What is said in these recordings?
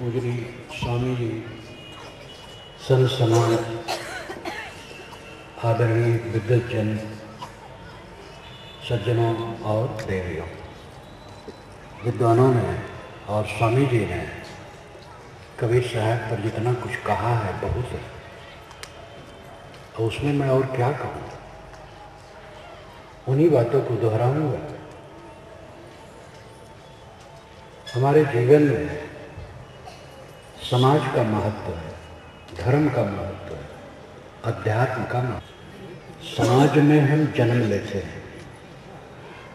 गुजरी स्वामी जी समान आदरणीय विद्वजन सज्जनों और देवियों, विद्वानों ने और स्वामी जी ने कवि शाह पर जितना कुछ कहा है बहुत है, और उसमें मैं और क्या कहूँ, उन्हीं बातों को दोहराऊंगा। हमारे जीवन में समाज का महत्व है, धर्म का महत्व है, अध्यात्म का महत्व। समाज में हम जन्म लेते हैं,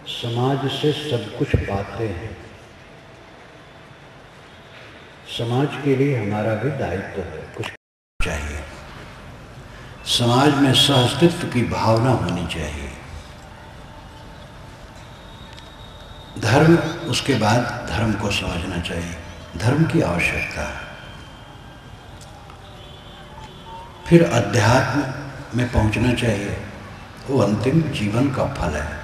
समाज से सब कुछ पाते हैं, समाज के लिए हमारा भी दायित्व है, कुछ चाहिए। समाज में सहअस्तित्व की भावना होनी चाहिए। धर्म, उसके बाद धर्म को समझना चाहिए, धर्म की आवश्यकता है। फिर अध्यात्म में पहुंचना चाहिए, वो अंतिम जीवन का फल है।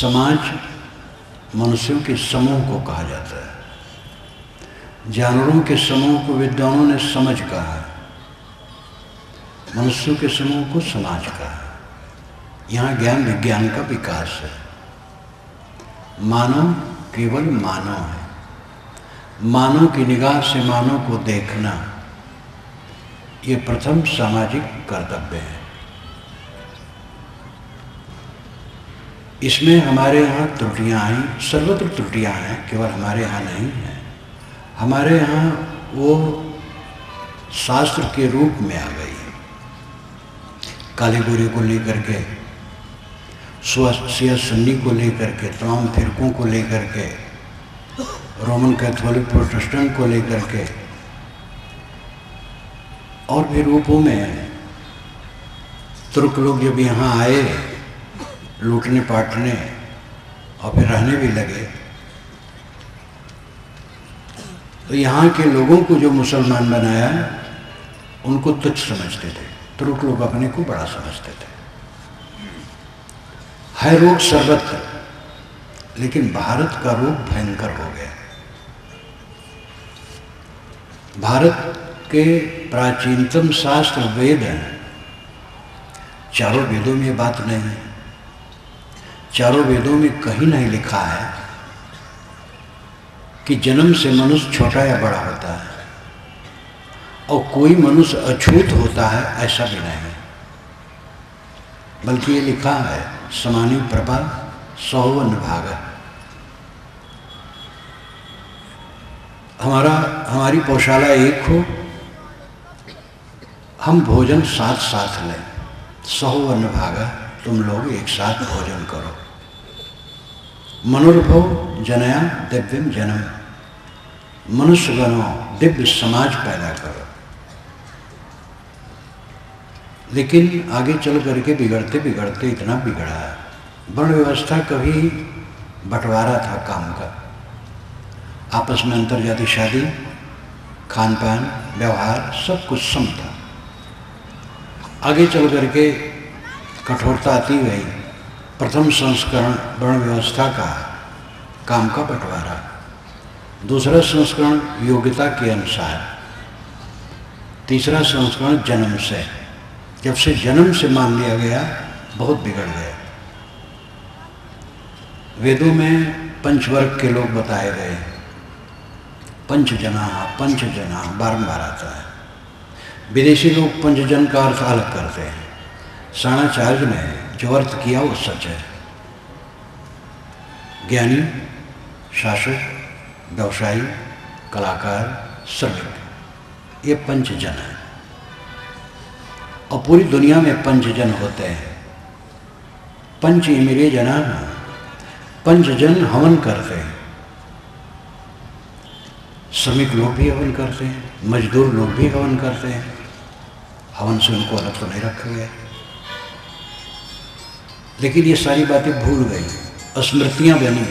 समाज मनुष्यों के समूह को कहा जाता है, जानवरों के समूह को विद्वानों ने समझ कहा है, मनुष्यों के समूह को समाज कहा है। यहाँ ज्ञान विज्ञान का विकास है। मानव केवल मानव है, मानव की निगाह से मानव को देखना ये प्रथम सामाजिक कर्तव्य है। इसमें हमारे यहाँ त्रुटियाँ आई, सर्वत्र त्रुटियाँ हैं, केवल हमारे यहाँ नहीं हैं। हमारे यहाँ वो शास्त्र के रूप में आ गई है, काले गोरे को लेकर के, स्वस्थ सन्नी को लेकर के, तमाम फिरकों को लेकर के, रोमन कैथोलिक प्रोटेस्टेंट को लेकर के, और भी रूपों में। तुर्क लोग जब यहाँ आए लूटने पाटने और फिर रहने भी लगे, तो यहाँ के लोगों को जो मुसलमान बनाया उनको तुच्छ समझते थे। तुर्क लोग अपने को बड़ा समझते थे। है रोग सर्वत्र, लेकिन भारत का रोग भयंकर हो गया। भारत के प्राचीनतम शास्त्र वेद हैं, चारों वेदों में ये बात नहीं है, चारों वेदों में कहीं नहीं लिखा है कि जन्म से मनुष्य छोटा या बड़ा होता है और कोई मनुष्य अछूत होता है, ऐसा भी नहीं। बल्कि ये लिखा है समानी प्रभा सौवन भागा। हमारी पौशाला एक हो, हम भोजन साथ साथ लें। सौवन भागा, तुम लोग एक साथ भोजन करो। मनुर्भव जनया दिव्यम जनम, मनुष्य बनो, दिव्य समाज पैदा करो। लेकिन आगे चल करके बिगड़ते बिगड़ते इतना बिगड़ा है। वर्ण व्यवस्था कभी बंटवारा था काम का, आपस में अंतर जाति शादी, खान पान, व्यवहार सब कुछ सम था। आगे चल करके कठोरता आती गई। प्रथम संस्करण वर्ण व्यवस्था का, काम का बंटवारा। दूसरा संस्करण योग्यता के अनुसार। तीसरा संस्करण जन्म से, जब से जन्म से मान लिया गया बहुत बिगड़ गया। वेदों में पंचवर्ग के लोग बताए गए, पंचजना बारंबार आता है। विदेशी लोग पंचजन का अर्थ अलग करते हैं। साणाचार्य ने जो अर्थ किया वो सच है। ज्ञानी, शासक, व्यवसायी, कलाकार, श्रमिक, ये पंचजन है। और पूरी दुनिया में पंचजन होते हैं। पंच इमिरे जना, पंचजन हवन करते हैं। श्रमिक लोग भी हवन करते हैं, मजदूर लोग भी हवन करते हैं। हवन से उनको अलग तो नहीं रखा गया, लेकिन ये सारी बातें भूल गई, अस्मृतियाँ बनी।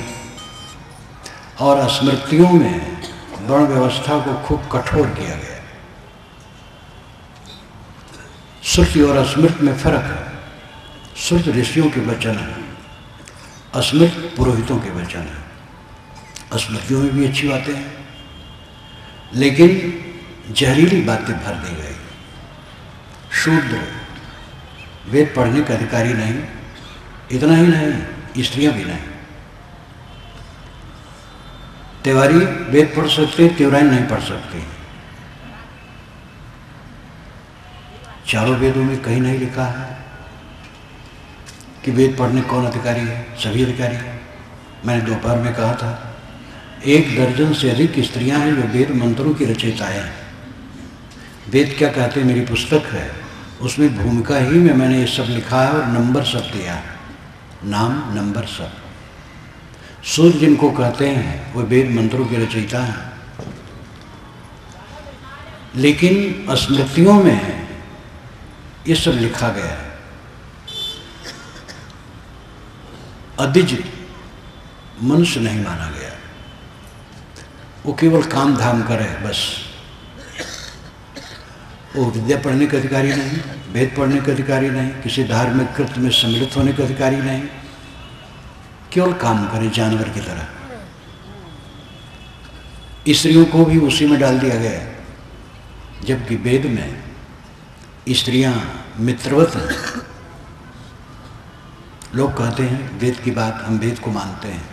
और अस्मृतियों में वर्ण व्यवस्था को खूब कठोर किया गया। श्रुति और अस्मृत में फर्क है। श्रुत ऋषियों के वचन है, अस्मृत पुरोहितों के वचन है। स्मृतियों में भी अच्छी बातें हैं, लेकिन जहरीली बातें भर दी गई। शूद्र वेद पढ़ने का अधिकारी नहीं, इतना ही नहीं स्त्रियां भी नहीं। तिवारी वेद पढ़ सकते, तिवारी नहीं पढ़ सकते। चारों वेदों में कहीं नहीं लिखा है कि वेद पढ़ने कौन अधिकारी है, सभी अधिकारी है। मैंने दोपहर में कहा था 1 दर्जन से अधिक स्त्रियां हैं जो वेद मंत्रों की रचयिताएं हैं। वेद क्या कहते हैं मेरी पुस्तक है, उसमें भूमिका ही में मैंने ये सब लिखा है और नंबर सब दिया है, नाम नंबर सब। सूर्य जिनको कहते हैं वो वेद मंत्रों की रचयिता हैं, लेकिन स्मृतियों में ये सब लिखा गया है। अदिज मनुष्य नहीं माना गया, वो केवल काम धाम करे बस। वो विद्या पढ़ने का अधिकारी नहीं, वेद पढ़ने का अधिकारी नहीं, किसी धार्मिक कृत्य में सम्मिलित होने का अधिकारी नहीं, केवल काम करे जानवर की तरह। स्त्रियों को भी उसी में डाल दिया गया, जबकि वेद में स्त्रियां मित्रवत हैं। लोग कहते हैं वेद की बात, हम वेद को मानते हैं।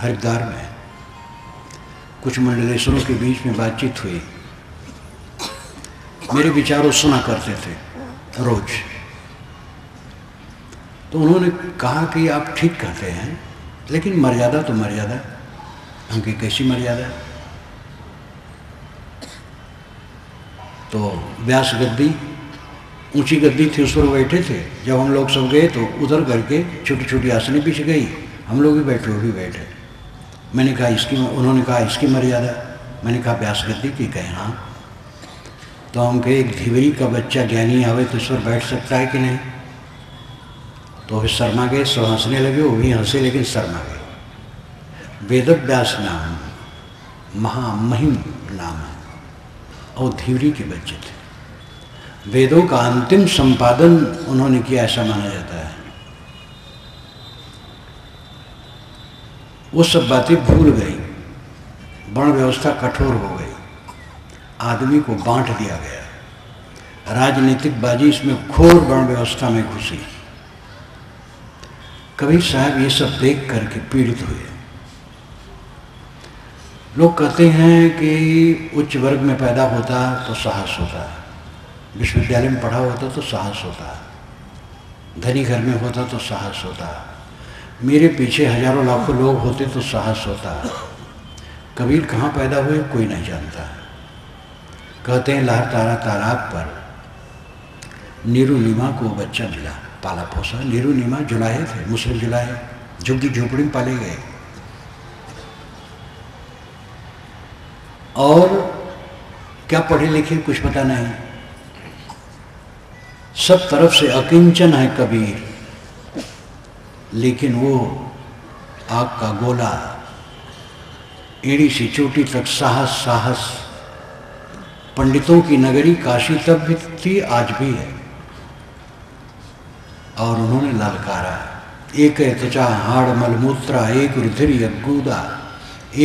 हरिद्वार में कुछ मंडलेश्वरों के बीच में बातचीत हुई, मेरे विचारों सुना करते थे रोज। तो उन्होंने कहा कि आप ठीक कहते हैं, लेकिन मर्यादा तो मर्यादा। हम की कैसी मर्यादा? तो व्यास गद्दी ऊंची गद्दी थी, उस पर बैठे थे। जब हम लोग सब गए तो उधर करके छोटी छोटी आसने पीछे गई, हम लोग भी बैठे, वो भी बैठे। मैंने कहा इसकी, उन्होंने कहा इसकी मर्यादा, मैंने कहा व्यास गद्दी की कहे हाँ। तो हम कहे एक धीवरी का बच्चा ज्ञानी आवे तो उस पर बैठ सकता है कि नहीं? तो फिर शर्मा गए, सब हंसने लगे, वो भी हंसे लेकिन शर्मा गए। वेदव्यास नाम महामहिम नाम है और धीवरी के बच्चे थे। वेदों का अंतिम संपादन उन्होंने किया, ऐसा माना जाता है। वो सब बातें भूल गई, वर्ण व्यवस्था कठोर हो गई, आदमी को बांट दिया गया। राजनीतिक बाजी इसमें घोर वर्ण व्यवस्था में घुसी। कबीर साहब ये सब देख करके पीड़ित हुए। लोग कहते हैं कि उच्च वर्ग में पैदा होता तो साहस होता है, विश्वविद्यालय में पढ़ा होता तो साहस होता, धनी घर में होता तो साहस होता, मेरे पीछे हजारों लाखों लोग होते तो साहस होता। कबीर कहाँ पैदा हुए कोई नहीं जानता। कहते हैं लार तारा तालाब पर नीरू नीमा को बच्चा मिला, पाला पोसा। नीरू नीमा जुलाहे थे, मुस्लिम जुलाहे, झुग्गी झोपड़ी में पाले गए। और क्या पढ़े लिखे कुछ पता नहीं, सब तरफ से अकिंचन है कबीर, लेकिन वो आग का गोला एड़ी से चोटी तक साहस साहस। पंडितों की नगरी काशी तब भी थी, आज भी है। और उन्होंने ललकारा एक त्वचा हाड़ मलमूत्रा, एक रुधिर अगूदा,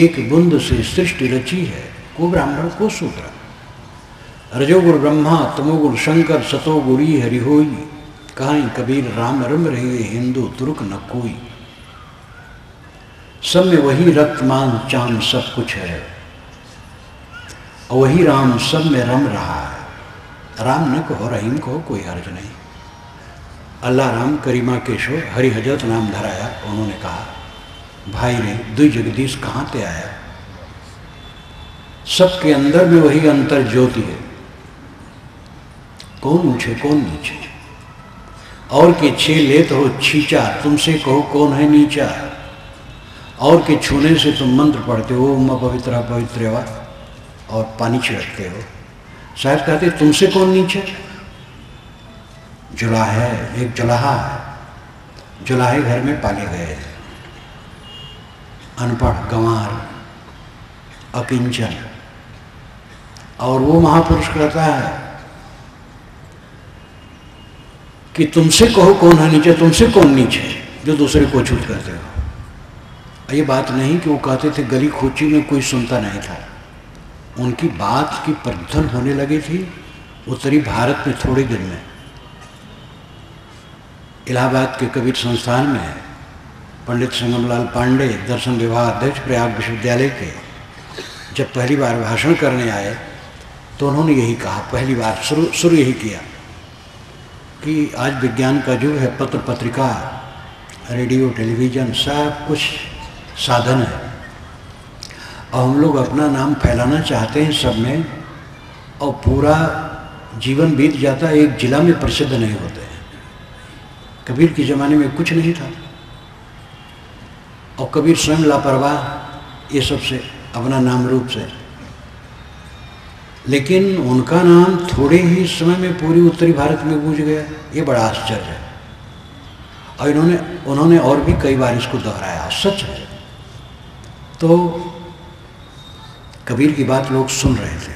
एक बुंद से सृष्टि रची है, को ब्राह्मण को शूद्र। रजोगुण ब्रह्मा तमोगुण शंकर, सतोगुरी हरिहोई, कहां कबीर राम रम रहे, हिंदू तुर्क न कोई। सब में वही रक्तमान चांद सब कुछ है, और वही राम सब में रम रहा है। राम न कहो रहीम कहो, कोई हर्ज नहीं। अल्लाह राम करीमा केशो, हरि हजरत नाम धराया। उन्होंने कहा भाई ने दुई जगदीश कहाँ ते आया। सबके अंदर में वही अंतर ज्योति है, कौन ऊंचे कौन नीचे। और के छे लेत हो छींचा, तुमसे कहो कौन है नीचा। और के छूने से तुम मंत्र पढ़ते हो, उमा पवित्रा पवित्रवा, और पानी छिड़कते हो। शायद कहते तुमसे कौन नीचे। जुलाहा है, एक जुलाहा है, जुलाहे घर में पाले गए, अनपढ़ गंवार अकिंचन। और वो महापुरुष कहता है कि तुमसे कहो कौन है नीचे, तुमसे कौन नीचे जो दूसरे को छूत करते हो। ये बात नहीं कि वो कहते थे गली खोची में कोई सुनता नहीं था, उनकी बात की प्रचलन होने लगी थी उत्तरी भारत में थोड़े दिन में। इलाहाबाद के कबीर संस्थान में पंडित संगमलाल पांडे दर्शन विभाग अध्यक्ष प्रयाग विश्वविद्यालय के जब पहली बार भाषण करने आए तो उन्होंने यही कहा, पहली बार शुरू यही किया कि आज विज्ञान का युग है, पत्र पत्रिका रेडियो टेलीविज़न सब कुछ साधन है और हम लोग अपना नाम फैलाना चाहते हैं सब में, और पूरा जीवन बीत जाता है एक जिला में प्रसिद्ध नहीं होते हैं। कबीर के ज़माने में कुछ नहीं था और कबीर स्वयं लापरवाह ये सब से अपना नाम रूप से, लेकिन उनका नाम थोड़े ही समय में पूरी उत्तरी भारत में गूंज गया, ये बड़ा आश्चर्य है। और उन्होंने और भी कई बार इसको दोहराया, सच है। तो कबीर की बात लोग सुन रहे थे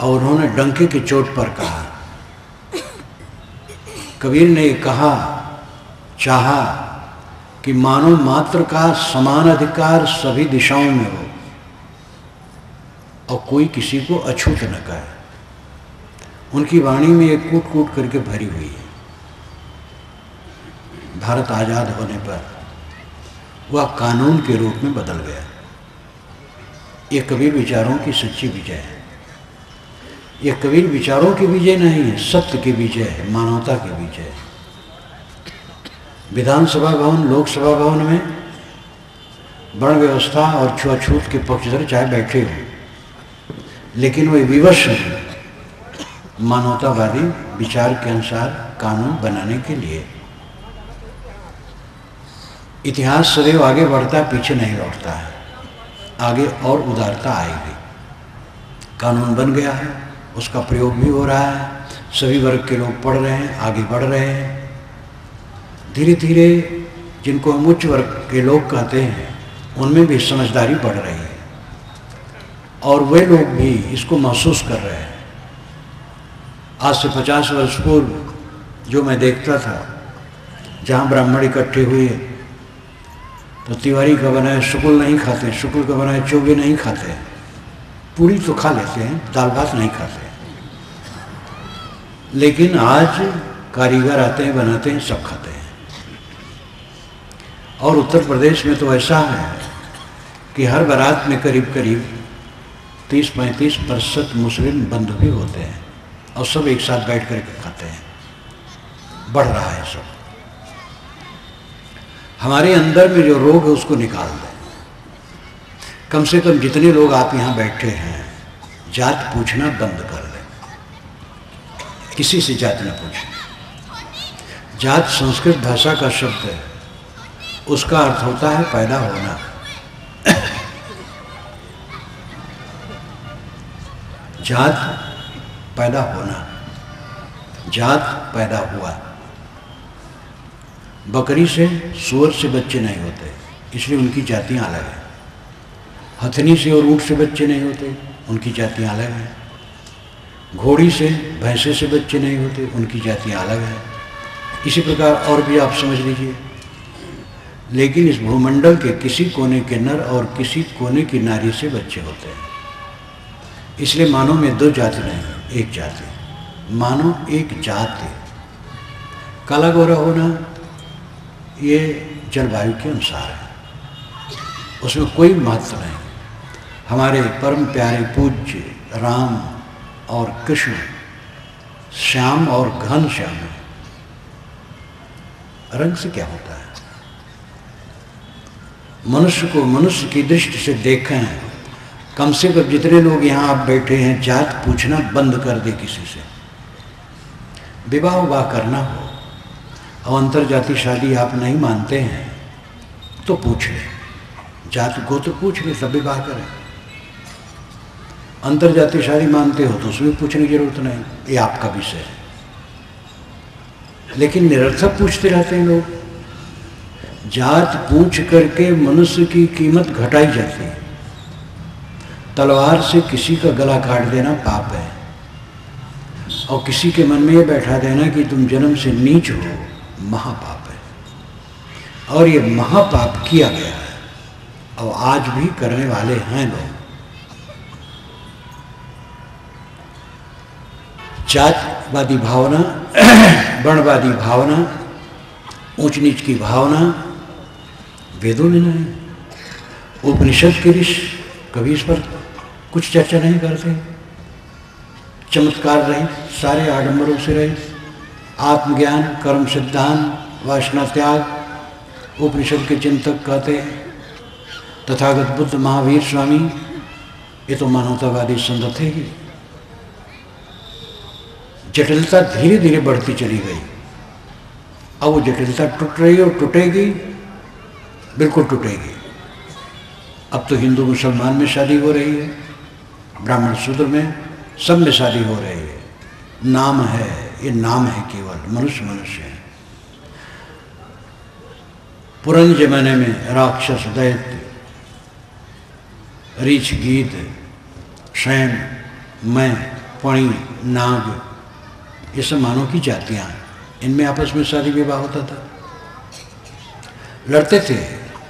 और उन्होंने डंके की चोट पर कहा, कबीर ने कहा चाहा कि मानव मात्र का समान अधिकार सभी दिशाओं में हो और कोई किसी को अछूत न कहे। उनकी वाणी में एक कूट कूट करके भरी हुई है। भारत आज़ाद होने पर वह कानून के रूप में बदल गया। ये कबीर विचारों की सच्ची विजय है। ये कबीर विचारों की विजय नहीं है, सत्य की विजय है, मानवता की विजय है। विधानसभा भवन, लोकसभा भवन में वर्ण व्यवस्था और छुआछूत के पक्षधर चाहे बैठे हों, लेकिन वे विवश मानवतावादी विचार के अनुसार कानून बनाने के लिए। इतिहास सदैव आगे बढ़ता, पीछे नहीं लौटता है। आगे और उदारता आएगी। कानून बन गया है, उसका प्रयोग भी हो रहा है, सभी वर्ग के लोग पढ़ रहे हैं, आगे बढ़ रहे हैं। धीरे धीरे जिनको हम उच्च वर्ग के लोग कहते हैं उनमें भी समझदारी बढ़ रही है और वे लोग भी इसको महसूस कर रहे हैं। आज से 50 वर्ष पूर्व जो मैं देखता था, जहाँ ब्राह्मण इकट्ठे हुए तो तिवारी का बनाए शुक्ल नहीं खाते, शुक्ल का बनाए चोगे नहीं खाते, पूरी तो खा लेते हैं, दाल भात नहीं खाते। लेकिन आज कारीगर आते हैं, बनाते हैं, सब खाते हैं। और उत्तर प्रदेश में तो ऐसा है कि हर बारात में करीब करीब 30-35% मुस्लिम बंधु भी होते हैं और सब एक साथ बैठ करके खाते हैं। बढ़ रहा है सब। हमारे अंदर में जो रोग है उसको निकाल दें। कम से कम जितने लोग आप यहाँ बैठे हैं, जात पूछना बंद कर दें। किसी से जात न पूछें। जात संस्कृत भाषा का शब्द है, उसका अर्थ होता है पैदा होना। जात पैदा होना, जात पैदा हुआ। बकरी से, सूअर से बच्चे नहीं होते, इसलिए उनकी जातियाँ अलग हैं। हथनी से और ऊँट से बच्चे नहीं होते, उनकी जातियाँ अलग हैं। घोड़ी से, भैंसे से बच्चे नहीं होते, उनकी जातियाँ अलग हैं। इसी प्रकार और भी आप समझ लीजिए। लेकिन इस भूमंडल के किसी कोने के नर और किसी कोने की नारी से बच्चे होते हैं। इसलिए मानव में दो जाति नहीं, एक जाति। मानव एक जाति। काला गोरा होना ये जलवायु के अनुसार है, उसमें कोई महत्व नहीं। हमारे परम प्यारे पूज्य राम और कृष्ण श्याम और घन श्याम है। रंग से क्या होता है? मनुष्य को मनुष्य की दृष्टि से देखें। कम से कम जितने लोग यहाँ आप बैठे हैं, जात पूछना बंद कर दे। किसी से विवाह वाह करना हो और अंतर जाति शादी आप नहीं मानते हैं तो पूछ लें, जात गोत्र पूछ लें, सब विवाह करें। अंतर जाति शादी मानते हो तो उसमें पूछने की जरूरत नहीं, ये आपका विषय है। लेकिन निरर्थक पूछते रहते हैं लोग। जात पूछ करके मनुष्य की कीमत घटाई जाती है। तलवार से किसी का गला काट देना पाप है और किसी के मन में ये बैठा देना कि तुम जन्म से नीच हो, महापाप है। और ये महापाप किया गया है और आज भी करने वाले हैं लोग। जातवादी भावना, वर्णवादी भावना, ऊंच नीच की भावना वेदों ने नहीं, उपनिषद के ऋषि कभी इस पर कुछ चर्चा नहीं करते। चमत्कार रहे, सारे आडम्बरों से रहे, आत्मज्ञान, कर्म सिद्धांत, वासना त्याग। उपनिषद के चिंतक कहते हैं तथागत बुद्ध, महावीर, स्वामी, ये तो मानवतावादी संत थे ही। जटिलता धीरे धीरे बढ़ती चली गई। अब वो जटिलता टूट रही और टूटेगी, बिल्कुल टूटेगी। अब तो हिंदू मुसलमान में शादी हो रही है, ब्राह्मण शूद्र में, सब में शादी हो रही है। नाम है, ये नाम है केवल, मनुष्य मनुष्य है। पुराने जमाने में राक्षस, दैत्य, रीछ, गीत, शैन, मैं, पणी, नाग, ये सब मानव की जातियाँ हैं। इनमें आपस में शादी विवाह होता था। लड़ते थे,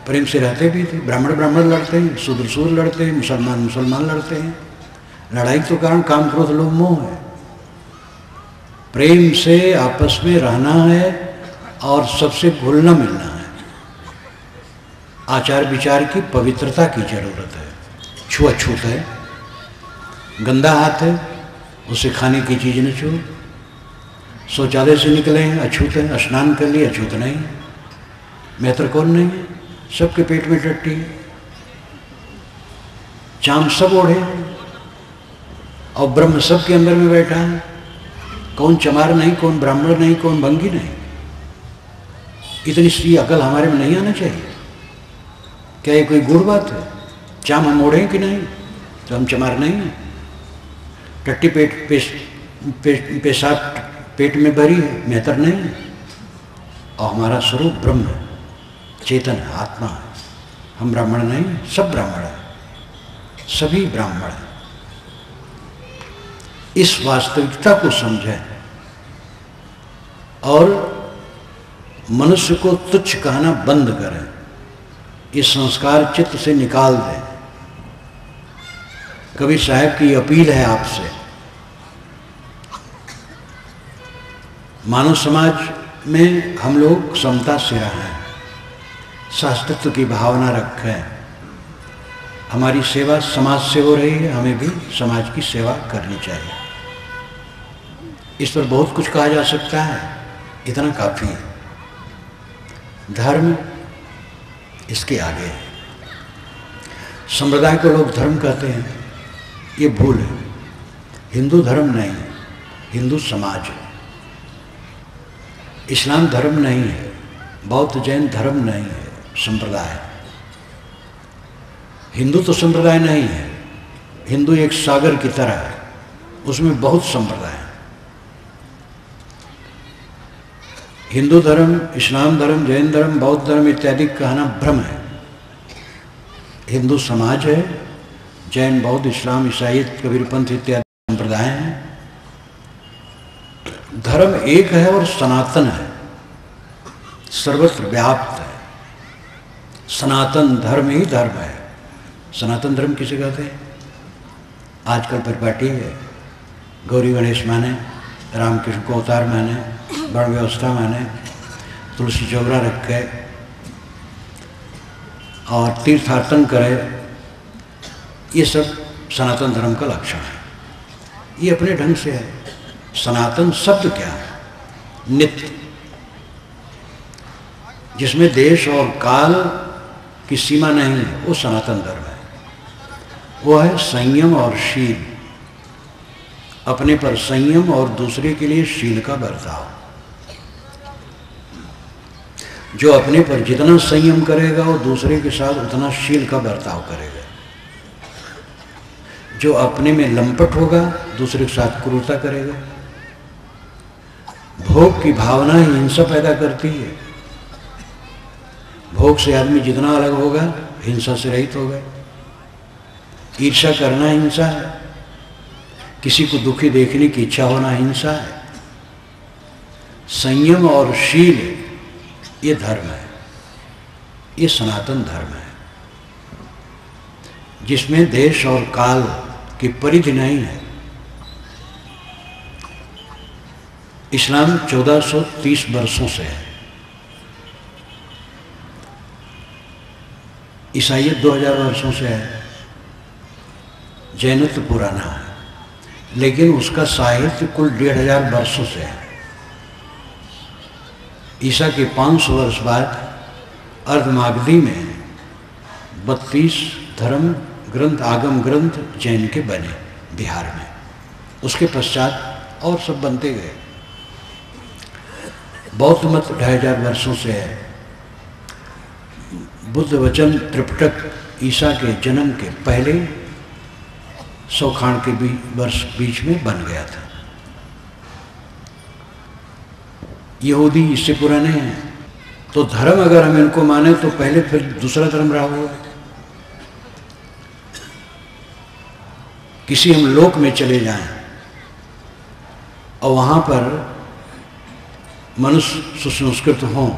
प्रेम से रहते भी थे। ब्राह्मण ब्राह्मण लड़ते हैं, शूद्र शूद्र लड़ते हैं, मुसलमान मुसलमान लड़ते हैं। लड़ाई के कारण काम, क्रोध, लोभ, मोह है। प्रेम से आपस में रहना है और सबसे घुलना मिलना है। आचार विचार की पवित्रता की जरूरत है। छुआछूत है, गंदा हाथ है, उसे खाने की चीज़ न छू। शौचालय से निकले हैं, अछूत है। स्नान कर लिए, अछूत नहीं। मैत्र कौन नहीं है, सबके पेट में टट्टी है। चाम सब ओढ़े और ब्रह्म सब के अंदर में बैठा है। कौन चमार नहीं, कौन ब्राह्मण नहीं, कौन भंगी नहीं। इतनी सी अकल हमारे में नहीं आना चाहिए। क्या ये कोई गुड़ बात है? चाम हम ओढ़े कि नहीं तो हम चमार नहीं हैं। टट्टी पेशाब पेट में भरी है, मेहतर नहीं है। और हमारा स्वरूप ब्रह्म है, चेतन है, आत्मा है। हम ब्राह्मण नहीं हैं, सब ब्राह्मण हैं, सभी ब्राह्मण हैं। इस वास्तविकता को समझें और मनुष्य को तुच्छ कहना बंद करें। इस संस्कार चित्त से निकाल दें। कबीर साहब की अपील है आपसे। मानव समाज में हम लोग समता से रहें, शास्त्रत्व की भावना रखें। हमारी सेवा समाज से हो रही है, हमें भी समाज की सेवा करनी चाहिए। इस पर बहुत कुछ कहा जा सकता है, इतना काफ़ी है। धर्म इसके आगे है। संप्रदाय को लोग धर्म कहते हैं, ये भूल है। हिंदू धर्म नहीं है, हिंदू समाज है। इस्लाम धर्म नहीं है, बौद्ध जैन धर्म नहीं है, संप्रदाय। हिंदू तो संप्रदाय नहीं है। हिंदू एक सागर की तरह है, उसमें बहुत संप्रदाय हैं। हिंदू धर्म, इस्लाम धर्म, जैन धर्म, बौद्ध धर्म इत्यादि कहना भ्रम है। हिंदू समाज है। जैन, बौद्ध, इस्लाम, ईसाईयत, कबीरपंथ इत्यादि संप्रदाय हैं। धर्म एक है और सनातन है, सर्वत्र व्याप्त है। सनातन धर्म ही धर्म है। सनातन धर्म किसे कहते हैं? आजकल परिपाटी है। गौरी गणेश माने, रामकृष्ण को अवतार माने, वर्ण व्यवस्था माने, तुलसी चौरा रखे और तीर्थाटन करे, ये सब सनातन धर्म का लक्षण है। ये अपने ढंग से है। सनातन शब्द क्या है? नित्य, जिसमें देश और काल की सीमा नहीं है, वो सनातन धर्म है। वो है संयम और शील। अपने पर संयम और दूसरे के लिए शील का बर्ताव। जो अपने पर जितना संयम करेगा वो दूसरे के साथ उतना शील का बर्ताव करेगा। जो अपने में लंपट होगा दूसरे के साथ क्रूरता करेगा। भोग की भावना ही हिंसा पैदा करती है। भोग से आदमी जितना अलग होगा हिंसा से रहित होगा। ईर्ष्या करना हिंसा है, किसी को दुखी देखने की इच्छा होना हिंसा है। संयम और शील ये धर्म है। ये सनातन धर्म है जिसमें देश और काल की परिधि नहीं है। इस्लाम 1430 वर्षों से है, ईसाइयत 2000 वर्षों से है, जैनत्व पुराना है लेकिन उसका साहित्य कुल 1500 वर्षों से है। ईसा के 500 वर्ष बाद अर्धमागधी में 32 धर्म ग्रंथ आगम ग्रंथ जैन के बने बिहार में, उसके पश्चात और सब बनते गए। बौद्ध मत 2000 वर्षों से है। बुद्ध वचन त्रिपिटक ईसा के जन्म के पहले 100 खान के बीच में बन गया था। यहूदी इससे पुराने हैं। तो धर्म अगर हम इनको माने तो पहले फिर दूसरा धर्म रहा होगा। किसी हम लोक में चले जाएं और वहाँ पर मनुष्य सुसंस्कृत हों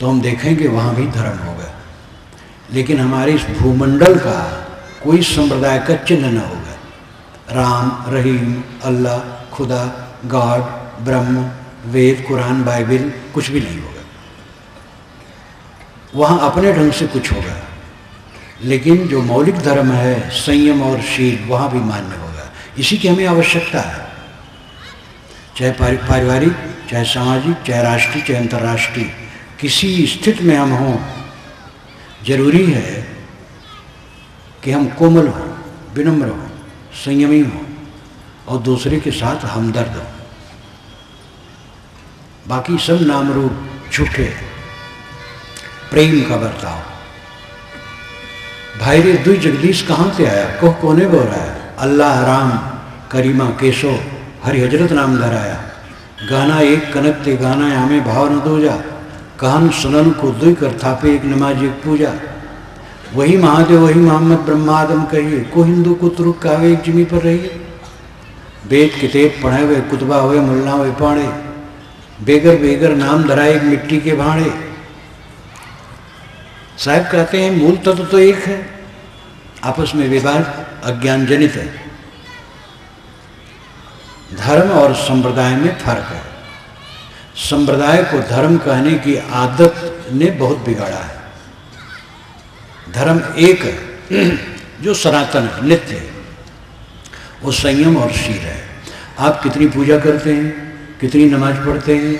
तो हम देखेंगे वहाँ भी धर्म होगा, लेकिन हमारे इस भूमंडल का कोई संप्रदाय का चिन्ह न होगा। राम, रहीम, अल्लाह, खुदा, गॉड, ब्रह्म, वेद, कुरान, बाइबिल कुछ भी नहीं होगा। वहाँ अपने ढंग से कुछ होगा लेकिन जो मौलिक धर्म है संयम और शील वहाँ भी मान्य होगा। इसी की हमें आवश्यकता है, चाहे पारिवारिक, चाहे सामाजिक, चाहे राष्ट्रीय, चाहे अंतर्राष्ट्रीय, किसी स्थिति में हम हों। जरूरी है कि हम कोमल हों, विनम्र हों, संयमी हों और दूसरे के साथ हमदर्द हों। बाकी सब नाम रूप झूठे। प्रेम का बर्ताव, भाईरे दुई जगदीश कहाँ से आया, कोह कोने बोल रहा है, अल्लाह राम करीमा केशो हरि हजरत नाम धराया, गाना एक कनक ते गाना हमें भाव न दोजा, कहन सुनन को दुई कर थापे एक नमाज एक पूजा, वही महादेव वही मोहम्मद ब्रह्मादम कहिए, को हिंदू को तुर्क कावे एक जिमी पर रहिए, वेद किताब पढ़े हुए कुतबा हुए मुल्ला हुए पाड़े, बेगर बेगर नाम धराए एक मिट्टी के भाड़े। साहब कहते हैं मूल तत्व तो एक है, आपस में विवाद अज्ञान जनित है। धर्म और संप्रदाय में फर्क है। संप्रदाय को धर्म कहने की आदत ने बहुत बिगाड़ा है। धर्म एक है जो सनातन है, नित्य है, वो संयम और शील है। आप कितनी पूजा करते हैं, कितनी नमाज पढ़ते हैं,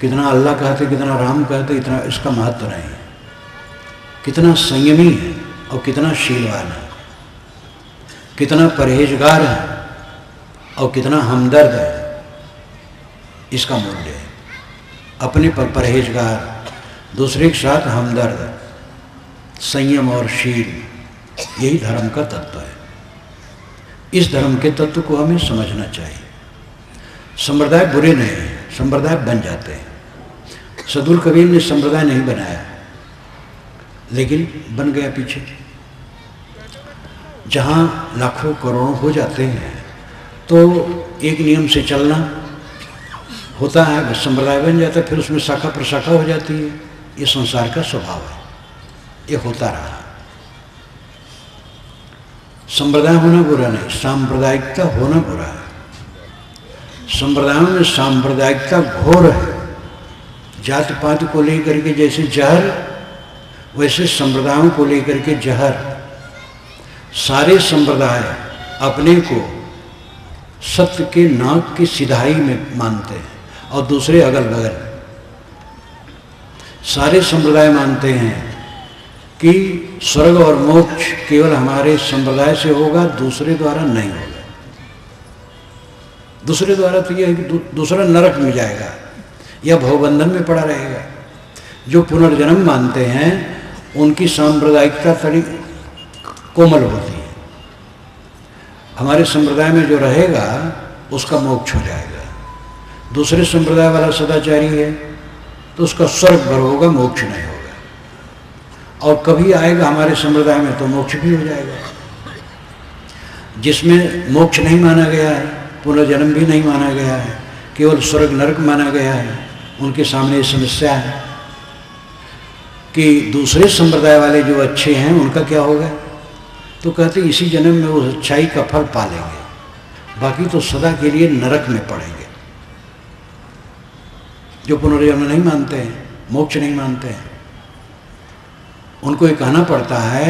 कितना अल्लाह कहते, कितना राम कहते, इतना इसका महत्व नहीं है। कितना संयमी है और कितना शीलवान है, कितना परहेजगार है और कितना हमदर्द है, इसका मूल्य है। अपने पर परहेजगार, दूसरे के साथ हमदर्द, संयम और शील, यही धर्म का तत्व है। इस धर्म के तत्व को हमें समझना चाहिए। संप्रदाय बुरे नहीं हैं, संप्रदाय बन जाते हैं। सदुल कबीर ने संप्रदाय नहीं बनाया लेकिन बन गया पीछे। जहाँ लाखों करोड़ों हो जाते हैं तो एक नियम से चलना होता है, बस संप्रदाय बन जाता है, फिर उसमें शाखा प्रशाखा हो जाती है। ये संसार का स्वभाव है, ये होता रहा। संप्रदाय होना बुरा नहीं, सांप्रदायिकता होना बुरा है। संप्रदायों में सांप्रदायिकता घोर है। जात पात को लेकर के जैसे जहर, वैसे संप्रदायों को लेकर के जहर। सारे संप्रदाय अपने को सत्य के नाक की सिधाई में मानते हैं और दूसरे अगल बगल। सारे संप्रदाय मानते हैं कि स्वर्ग और मोक्ष केवल हमारे संप्रदाय से होगा, दूसरे द्वारा नहीं होगा। दूसरे द्वारा तो यह है कि दूसरा नरक में जाएगा या भवबंधन में पड़ा रहेगा। जो पुनर्जन्म मानते हैं उनकी सांप्रदायिकता थोड़ी कोमल होती है। हमारे संप्रदाय में जो रहेगा उसका मोक्ष हो जाएगा, दूसरे संप्रदाय वाला सदाचारी है तो उसका स्वर्ग भर होगा, मोक्ष नहीं होगा। और कभी आएगा हमारे संप्रदाय में तो मोक्ष भी हो जाएगा। जिसमें मोक्ष नहीं माना गया है, पुनर्जन्म भी नहीं माना गया है, केवल स्वर्ग नरक माना गया है, उनके सामने समस्या है। कि दूसरे संप्रदाय वाले जो अच्छे हैं उनका क्या होगा? तो कहते इसी जन्म में उस अच्छाई का फल पा लेंगे, बाकी तो सदा के लिए नरक में पड़ेंगे। जो पुनर्जन्म नहीं मानते हैं, मोक्ष नहीं मानते हैं, उनको ये कहना पड़ता है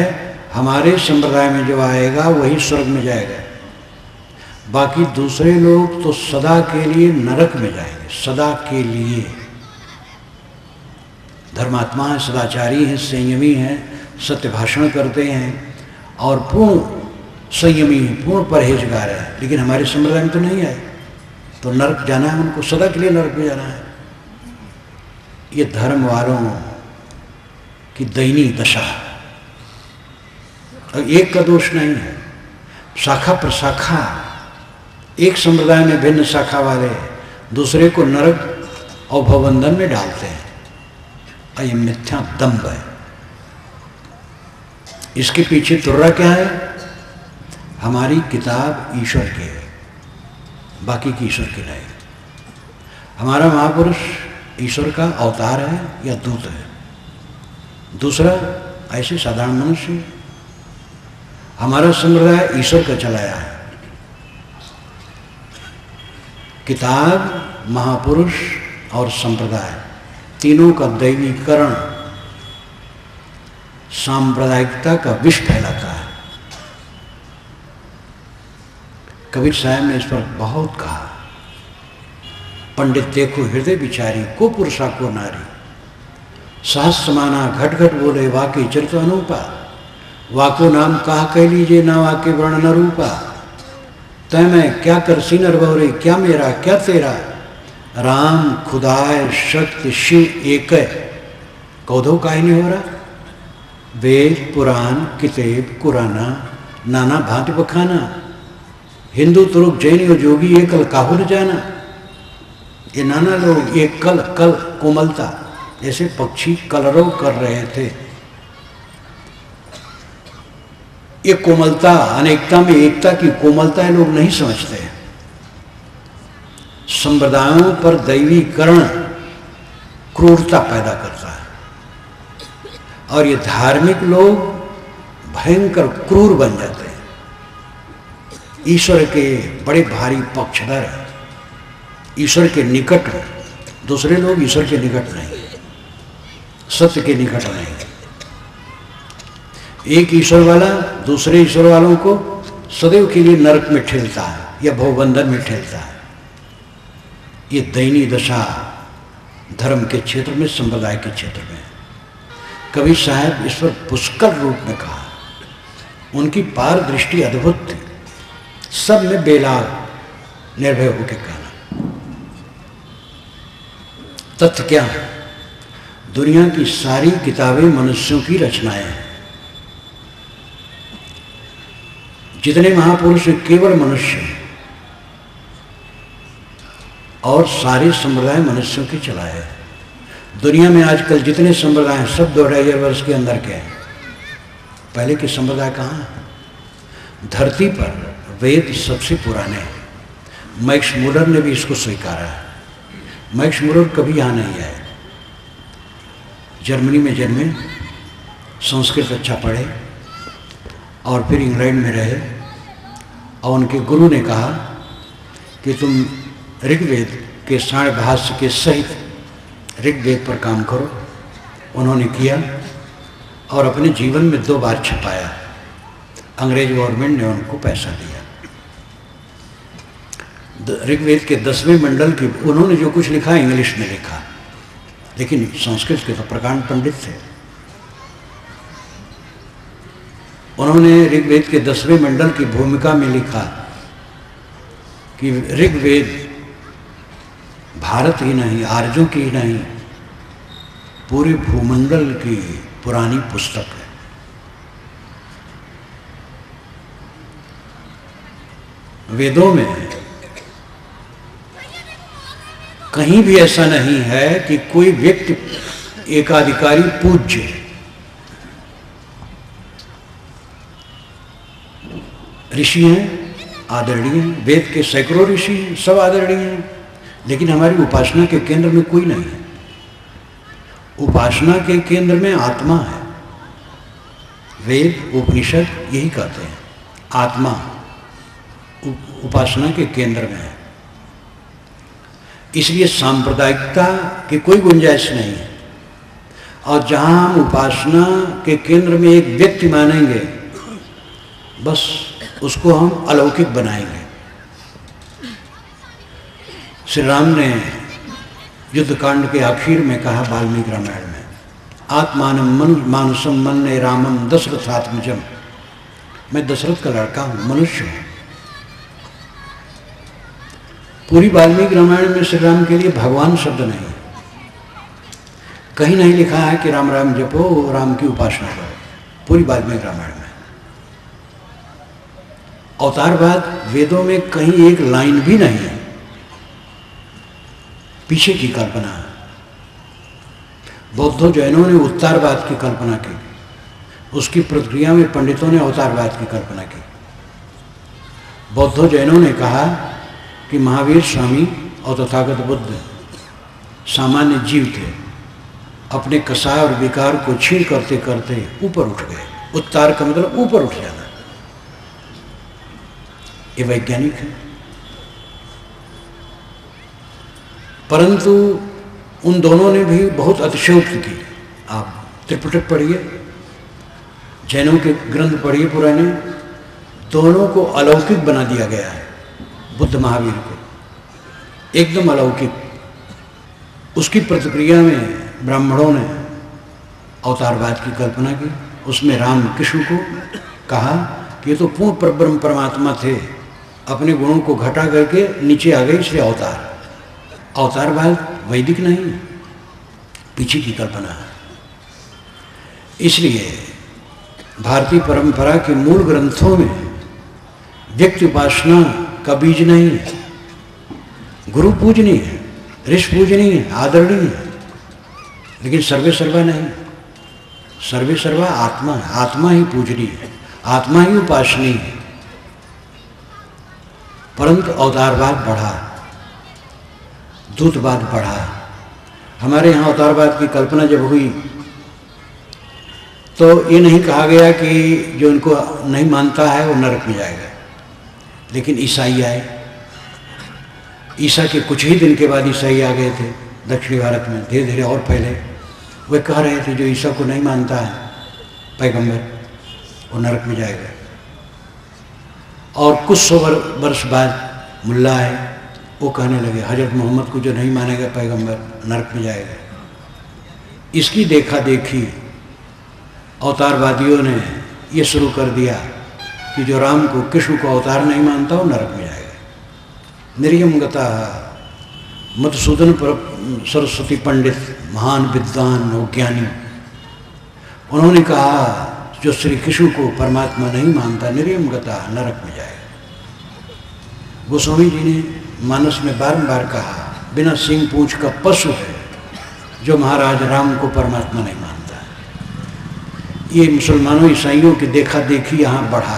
हमारे संप्रदाय में जो आएगा वही स्वर्ग में जाएगा, बाकी दूसरे लोग तो सदा के लिए नरक में जाएंगे। सदा के लिए धर्मात्मा हैं, सदाचारी हैं, संयमी हैं, सत्य भाषण करते हैं और पूर्ण संयमी हैं, पूर्ण परहेजगार हैं, लेकिन हमारे संप्रदाय में तो नहीं आए, तो नरक जाना है उनको, सदा के लिए नरक में जाना है। ये धर्म वालों की दयनीय दशा। और एक का दोष नहीं है, शाखा प्रशाखा, एक संप्रदाय में भिन्न शाखा वाले दूसरे को नरक और भवबंधन में डालते हैं। ये मिथ्या दम्भ है। इसके पीछे तुर्रा क्या है? हमारी किताब ईश्वर की है, बाकी की ईश्वर की नहीं। हमारा महापुरुष ईश्वर का अवतार है या दूत है, दूसरा ऐसे साधारण मनुष्य। हमारा संप्रदाय ईश्वर का चलाया है, किताब, महापुरुष और संप्रदाय, तीनों का दैवीकरण सांप्रदायिकता का विष फैलाता है। कबीर साहब ने इस पर बहुत कहा, पंडित देखो हृदय बिचारी, को पुरुषा को नारी, साहस समाना घट घट बोले वाके चरित अनूपा, वाको नाम कहा कह लीजिए ना वाके वर्ण न रूपा, तय मैं क्या कर सीनर बहरे क्या मेरा क्या तेरा, राम खुदाय शक्ति शिव एक कौधो का ही नहीं हो रहा, वेद पुराण किताब कुराना नाना भांति बखाना, हिंदू तुर्क जैन और जोगी ये कल काहुर जाना। ये नाना लोग ये कल कल कोमलता, जैसे पक्षी कलरव कर रहे थे। ये कोमलता, अनेकता में एकता की कोमलता ये लोग नहीं समझते। संप्रदायों पर दैवीकरण क्रूरता पैदा करता है और ये धार्मिक लोग भयंकर क्रूर बन जाते हैं। ईश्वर के बड़े भारी पक्षधर हैं, ईश्वर के निकट हैं, दूसरे लोग ईश्वर के निकट नहीं, सत्य के निकट नहीं। एक ईश्वर वाला दूसरे ईश्वर वालों को सदैव के लिए नरक में ठेलता है या भवबंधन में ठेलता है। ये दयनीय दशा धर्म के क्षेत्र में, संप्रदाय के क्षेत्र में। कबीर साहब इस पर पुष्कर रूप में कहा, उनकी पारदृष्टि अद्भुत थी, सब में बेलाग निर्भय होकर कहना। तथ्य क्या है? दुनिया की सारी किताबें मनुष्यों की रचनाएं हैं। जितने महापुरुष केवल मनुष्य हैं और सारे संप्रदाय मनुष्यों के चलाए हैं। दुनिया में आजकल जितने संप्रदाय हैं सब 2-2.5 हज़ार वर्ष के अंदर के हैं। पहले के संप्रदाय कहाँ हैं? धरती पर वेद सबसे पुराने हैं। मैक्स मुलर ने भी इसको स्वीकारा है। मैक्स मुलर कभी यहाँ नहीं आए, जर्मनी में जन्मे, संस्कृत अच्छा पढ़े और फिर इंग्लैंड में रहे और उनके गुरु ने कहा कि तुम ऋग्वेद के साणाभाष्य के सहित ऋग्वेद पर काम करो। उन्होंने किया और अपने जीवन में 2 बार छपाया। अंग्रेज गवर्नमेंट ने उनको पैसा दिया। ऋग्वेद के 10वें मंडल की उन्होंने जो कुछ लिखा इंग्लिश में लिखा, लेकिन संस्कृत के तो प्रकांड पंडित थे। उन्होंने ऋग्वेद के 10वें मंडल की भूमिका में लिखा कि ऋग्वेद भारत ही नहीं, आर्यों की ही नहीं, पूरे भूमंडल की पुरानी पुस्तक है। वेदों में कहीं भी ऐसा नहीं है कि कोई व्यक्ति एकाधिकारी पूज्य है। ऋषि हैं, आदरणीय हैं, वेद के सैकड़ों ऋषि हैं, सब आदरणीय हैं, लेकिन हमारी उपासना के केंद्र में कोई नहीं है। उपासना के केंद्र में आत्मा है। वेद उपनिषद यही कहते हैं आत्मा उपासना के केंद्र में है। इसलिए सांप्रदायिकता की कोई गुंजाइश नहीं है। और जहाँ हम उपासना के केंद्र में एक व्यक्ति मानेंगे बस उसको हम अलौकिक बनाएंगे। श्री राम ने युद्धकांड के आखिर में कहा वाल्मीकि रामायण में आत्मानम मानुषम मन्ये रामम दशरथात्मजम, मैं दशरथ का लड़का हूँ, मनुष्य हूँ। पूरी वाल्मीकि रामायण में श्री राम के लिए भगवान शब्द नहीं, कहीं नहीं लिखा है कि राम राम जपो राम की उपासना करो। पूरी वाल्मीकि रामायण में अवतारवाद वेदों में कहीं एक लाइन भी नहीं है, पीछे की कल्पना है। बौद्धों जैनों ने उत्तरवाद की कल्पना की, उसकी प्रतिक्रिया में पंडितों ने अवतारवाद की कल्पना की। बौद्धों जैनों ने कहा कि महावीर स्वामी और तथागत बुद्ध सामान्य जीव थे, अपने कषाय और विकार को छीण करते करते ऊपर उठ गए। उत्तार का मतलब ऊपर उठ जाना, ये वैज्ञानिक है। परंतु उन दोनों ने भी बहुत अतिशयोक्ति की। आप त्रिपिटक पढ़िए, जैनों के ग्रंथ पढ़िए पुराने, दोनों को अलौकिक बना दिया गया है। बुद्ध महावीर को एकदम अलौकिक। उसकी प्रतिक्रिया में ब्राह्मणों ने अवतारवाद की कल्पना की, उसमें राम कृष्ण को कहा कि ये तो पूर्ण ब्रह्म परमात्मा थे, अपने गुणों को घटा करके नीचे आ गए, इसलिए अवतार। अवतारवाद वैदिक नहीं, पीछे की कल्पना है। इसलिए भारतीय परंपरा के मूल ग्रंथों में व्यक्ति उपासना का बीज नहीं है। गुरु पूजनीय है, ऋषि पूजनीय है, आदरणीय है, लेकिन सर्वे सर्वा नहीं। सर्वे सर्वा आत्मा है, आत्मा ही पूजनीय है, आत्मा ही उपासनीय है। परंतु अवतारवाद बढ़ा, दूतवाद बढ़ा। हमारे यहाँ अवतारवाद की कल्पना जब हुई तो ये नहीं कहा गया कि जो इनको नहीं मानता है वो नरक में जाएगा, लेकिन ईसाई आए। ईसा के कुछ ही दिन के बाद ईसाई आ गए थे दक्षिणी भारत में, धीरे धीरे और फैले। वे कह रहे थे जो ईसा को नहीं मानता है पैगंबर वो नरक में जाएगा। और कुछ सौ वर्ष बाद मुल्ला आए, वो कहने लगे हजरत मोहम्मद को जो नहीं मानेगा पैगंबर नरक में जाएगा। इसकी देखा देखी अवतारवादियों ने ये शुरू कर दिया कि जो राम को कृष्ण को अवतार नहीं मानता वो नरक में जाएगा। निरियम गता मधुसूदन सरस्वती पंडित, महान विद्वान और ज्ञानी, उन्होंने कहा जो श्री कृष्ण को परमात्मा नहीं मानता निरियम गता नरक में जाएगा। गोस्वामी जी ने मानस में बारंबार कहा बिना सिंह पूंछ का पशु है जो महाराज राम को परमात्मा नहीं मानता। ये मुसलमानों ईसाइयों की देखा देखी यहाँ बढ़ा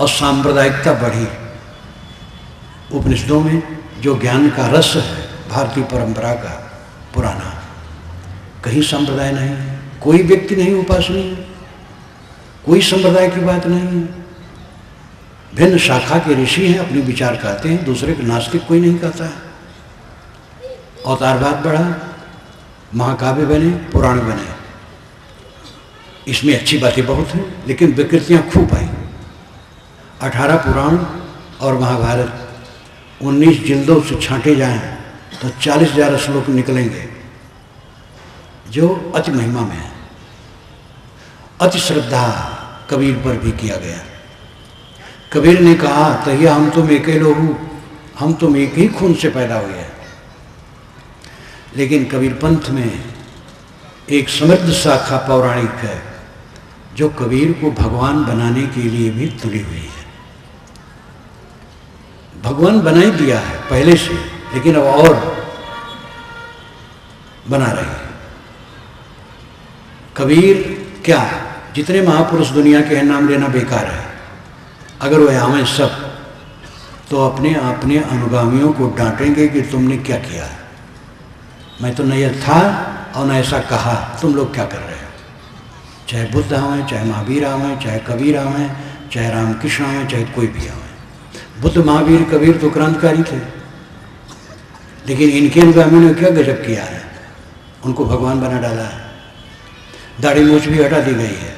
और सांप्रदायिकता बढ़ी। उपनिषदों में जो ज्ञान का रस है भारतीय परंपरा का पुराना, कहीं संप्रदाय नहीं है, कोई व्यक्ति नहीं उपासनीय है, कोई संप्रदाय की बात नहीं है। भिन्न शाखा के ऋषि हैं, अपने विचार कहते हैं, दूसरे के नास्तिक कोई नहीं कहता है। अवतारवाद बढ़ा, महाकाव्य बने, पुराण बने। इसमें अच्छी बातें बहुत हैं लेकिन विकृतियाँ खूब आई। 18 पुराण और महाभारत 19 जिल्दों से छांटे जाएं तो 40,000 श्लोक निकलेंगे जो अति महिमा में है। अति श्रद्धा कबीर पर भी किया गया। कबीर ने कहा तहिया हम तुम एक ही लोहू, हम तुम एक ही खून से पैदा हुए हैं। लेकिन कबीर पंथ में एक समृद्ध शाखा पौराणिक है जो कबीर को भगवान बनाने के लिए भी तुली हुई है। भगवान बना ही दिया है पहले से, लेकिन अब और बना रही है। कबीर क्या, जितने महापुरुष दुनिया के हैं नाम लेना बेकार है। अगर वह आवें सब तो अपने अपने अनुगामियों को डांटेंगे कि तुमने क्या किया है। मैं तो नैयत था उन्होंने ऐसा कहा, तुम लोग क्या कर रहे हो? चाहे बुद्ध आवें, चाहे महावीर आवें, चाहे कबीर आवें, चाहे रामकृष्ण आवें, चाहे कोई भी आवें। बुद्ध, महावीर, कबीर तो क्रांतिकारी थे, लेकिन इनके अनुगामियों ने क्या गजब किया है, उनको भगवान बना डाला है। दाढ़ी मूछ भी हटा दी गई है,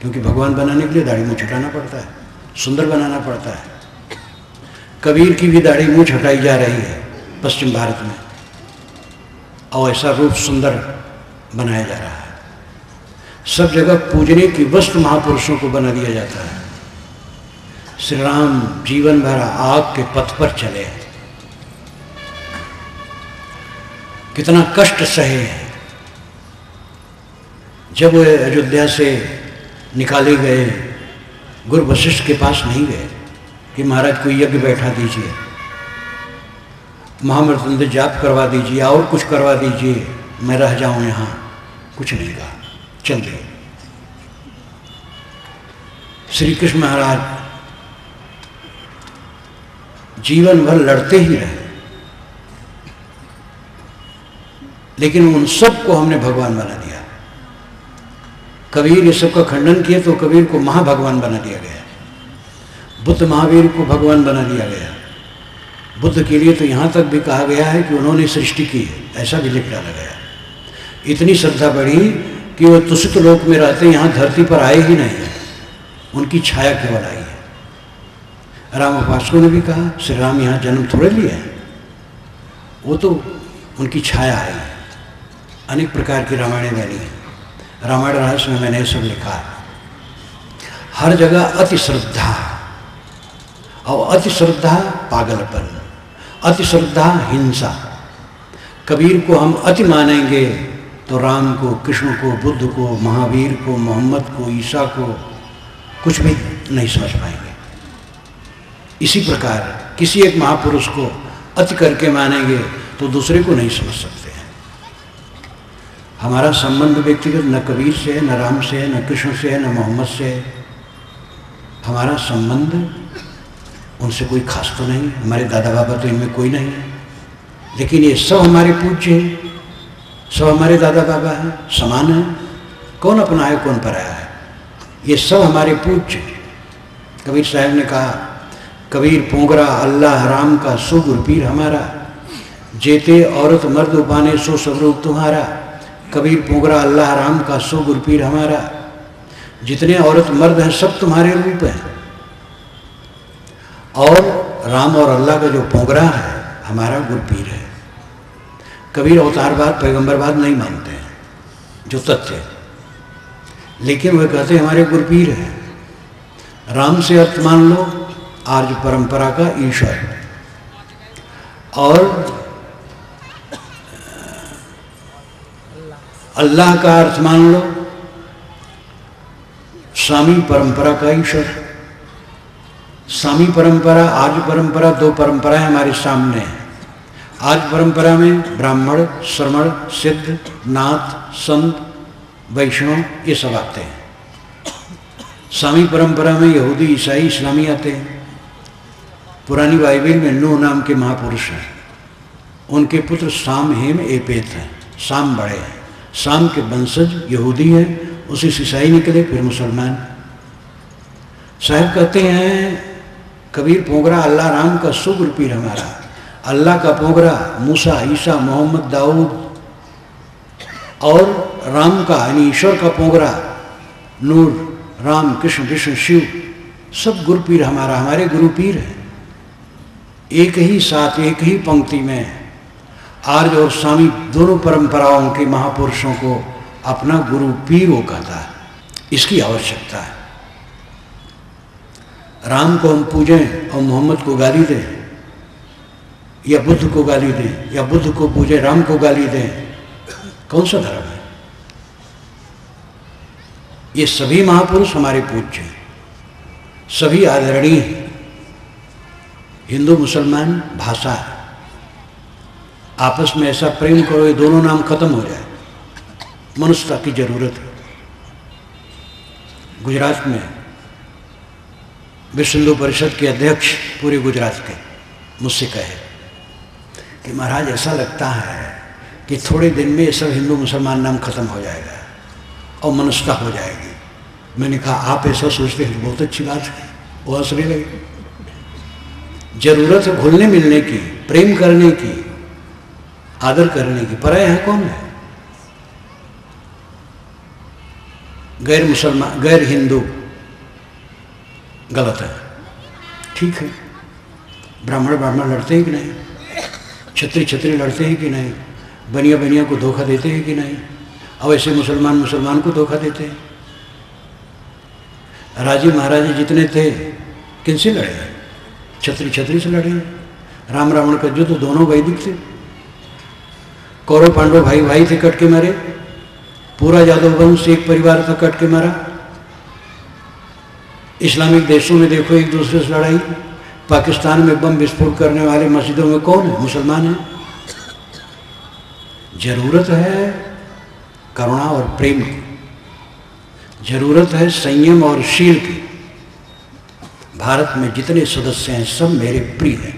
क्योंकि भगवान बनाने के लिए दाढ़ी मूछ हटाना पड़ता है, सुंदर बनाना पड़ता है। कबीर की भी दाढ़ी मूछ हटाई जा रही है पश्चिम भारत में, और ऐसा रूप सुंदर बनाया जा रहा है। सब जगह पूजने की वस्तु महापुरुषों को बना दिया जाता है। श्री राम जीवन भरा आग के पथ पर चले, कितना कष्ट सहे हैं। जब वे अयोध्या से निकाले गए, गुरु वशिष्ठ के पास नहीं गए कि महाराज कोई यज्ञ बैठा दीजिए, महामृत्युंजय जाप करवा दीजिए, और कुछ करवा दीजिए, मैं रह जाऊं यहाँ, कुछ नहीं कहा, चल गए। श्री कृष्ण महाराज जीवन भर लड़ते ही रहे, लेकिन उन सब को हमने भगवान बना दिया। कबीर ये सब का खंडन किए तो कबीर को महाभगवान बना दिया गया, बुद्ध महावीर को भगवान बना दिया गया। बुद्ध के लिए तो यहाँ तक भी कहा गया है कि उन्होंने सृष्टि की है, ऐसा भी लिख डाला गया। इतनी श्रद्धा बढ़ी कि वो तुषित लोक में रहते, यहाँ धरती पर आए ही नहीं, उनकी छाया केवल आई है। राम भास्कु ने भी कहा, श्री राम यहाँ जन्म थोड़े लिया है, वो तो उनकी छाया आई है। अनेक प्रकार की रामायणें बनी हैं, रामायण रहस्य में मैंने सब लिखा है। हर जगह अति श्रद्धा, और अति श्रद्धा पागलपन, अति श्रद्धा हिंसा। कबीर को हम अति मानेंगे तो राम को, कृष्ण को, बुद्ध को, महावीर को, मोहम्मद को, ईसा को कुछ भी नहीं समझ पाएंगे। इसी प्रकार किसी एक महापुरुष को अति करके मानेंगे तो दूसरे को नहीं समझ सकते। हमारा संबंध व्यक्तिगत न कबीर से है, न राम से है, न कृष्ण से है, न मोहम्मद से है। हमारा संबंध उनसे कोई खास तो नहीं, हमारे दादा बाबा तो इनमें कोई नहीं है, लेकिन ये सब हमारे पूज्य हैं, सब हमारे दादा बाबा हैं, समान हैं। कौन अपना है, कौन पराया है, ये सब हमारे पूज्य हैं। कबीर साहब ने कहा, कबीर पोंगरा अल्लाह राम का, सुगुर पीर हमारा, जेते औरत मर्द उबाने, सो स्वरूप तुम्हारा। कबीर पोगरा अल्लाह राम का, सो गुरु पीर हमारा, जितने औरत मर्द हैं सब तुम्हारे रूप हैं। और राम और अल्लाह का जो पोगरा है, हमारा गुरु पीर है। कबीर अवतारवाद, पैगंबरवाद नहीं मानते हैं, जो तथ्य, लेकिन वे कहते हैं हमारे गुरु पीर हैं। राम से अर्थ मान लो आर्य परंपरा का ईश्वर, और अल्लाह का अर्थ मान लो स्वामी परंपरा का ईश्वर। स्वामी परंपरा, आर्य परंपरा, दो परंपराएं हमारे सामने हैं। आर्य परंपरा में ब्राह्मण, श्रमण, सिद्ध, नाथ, संत, वैष्णव ये सब आते हैं। स्वामी परंपरा में यहूदी, ईसाई, इस्लामी आते हैं। पुरानी बाइबल में नूह नाम के महापुरुष हैं, उनके पुत्र शाम, हेम, एपेत हैं। शाम बड़े हैं, शाम के वंशज यहूदी हैं, उसी ईसाई निकले, फिर मुसलमान। साहब कहते हैं कबीर पोगरा अल्लाह राम का, सुग्र पीर हमारा। अल्लाह का पोगरा मूसा, ईसा, मोहम्मद, दाऊद, और राम का यानी ईश्वर का पोगरा नूर, राम, कृष्ण, विष्णु, शिव, सब गुरु पीर हमारा, हमारे गुरु पीर हैं। एक ही साथ, एक ही पंक्ति में आर्य और स्वामी दोनों परंपराओं के महापुरुषों को अपना गुरु पीर वो कहता है, इसकी आवश्यकता है। राम को हम पूजें और मोहम्मद को गाली दें, या बुद्ध को गाली दें, या बुद्ध को पूजें राम को गाली दें, कौन सा धर्म है? ये सभी महापुरुष हमारे पूज्य हैं, सभी आदरणीय हैं। हिंदू मुसलमान भाषा है, आपस में ऐसा प्रेम करो ये दोनों नाम खत्म हो जाए, मनुष्यता की जरूरत है। गुजरात में विश्व हिंदू परिषद के अध्यक्ष पूरे गुजरात के मुझसे कहे कि महाराज ऐसा लगता है कि थोड़े दिन में ये सब हिंदू मुसलमान नाम खत्म हो जाएगा और मनुष्यता हो जाएगी। मैंने कहा आप ऐसा सोचते हैं, बहुत अच्छी बात है। वो हंसने लगे। जरूरत है घुलने मिलने की, प्रेम करने की, आदर करने की। पराया है कौन है? गैर मुसलमान, गैर हिंदू गलत है। ठीक है, ब्राह्मण ब्राह्मण लड़ते हैं कि नहीं, क्षत्रिय क्षत्रिय लड़ते हैं कि नहीं, बनिया बनिया को धोखा देते हैं कि नहीं, और ऐसे मुसलमान मुसलमान को धोखा देते हैं। राजे महाराजे जितने थे किनसे लड़े? क्षत्रिय क्षत्रिय से लड़े। राम रावण का युद्ध, दोनों वैदिक थे। कौरव पांडव भाई भाई थे, कट के मारे। पूरा यादव वंश एक परिवार था, कट के मारा। इस्लामिक देशों में देखो एक दूसरे से लड़ाई। पाकिस्तान में बम विस्फोट करने वाले मस्जिदों में कौन है? मुसलमान है। जरूरत है करुणा और प्रेम की, जरूरत है संयम और शील की। भारत में जितने सदस्य हैं सब मेरे प्रिय हैं,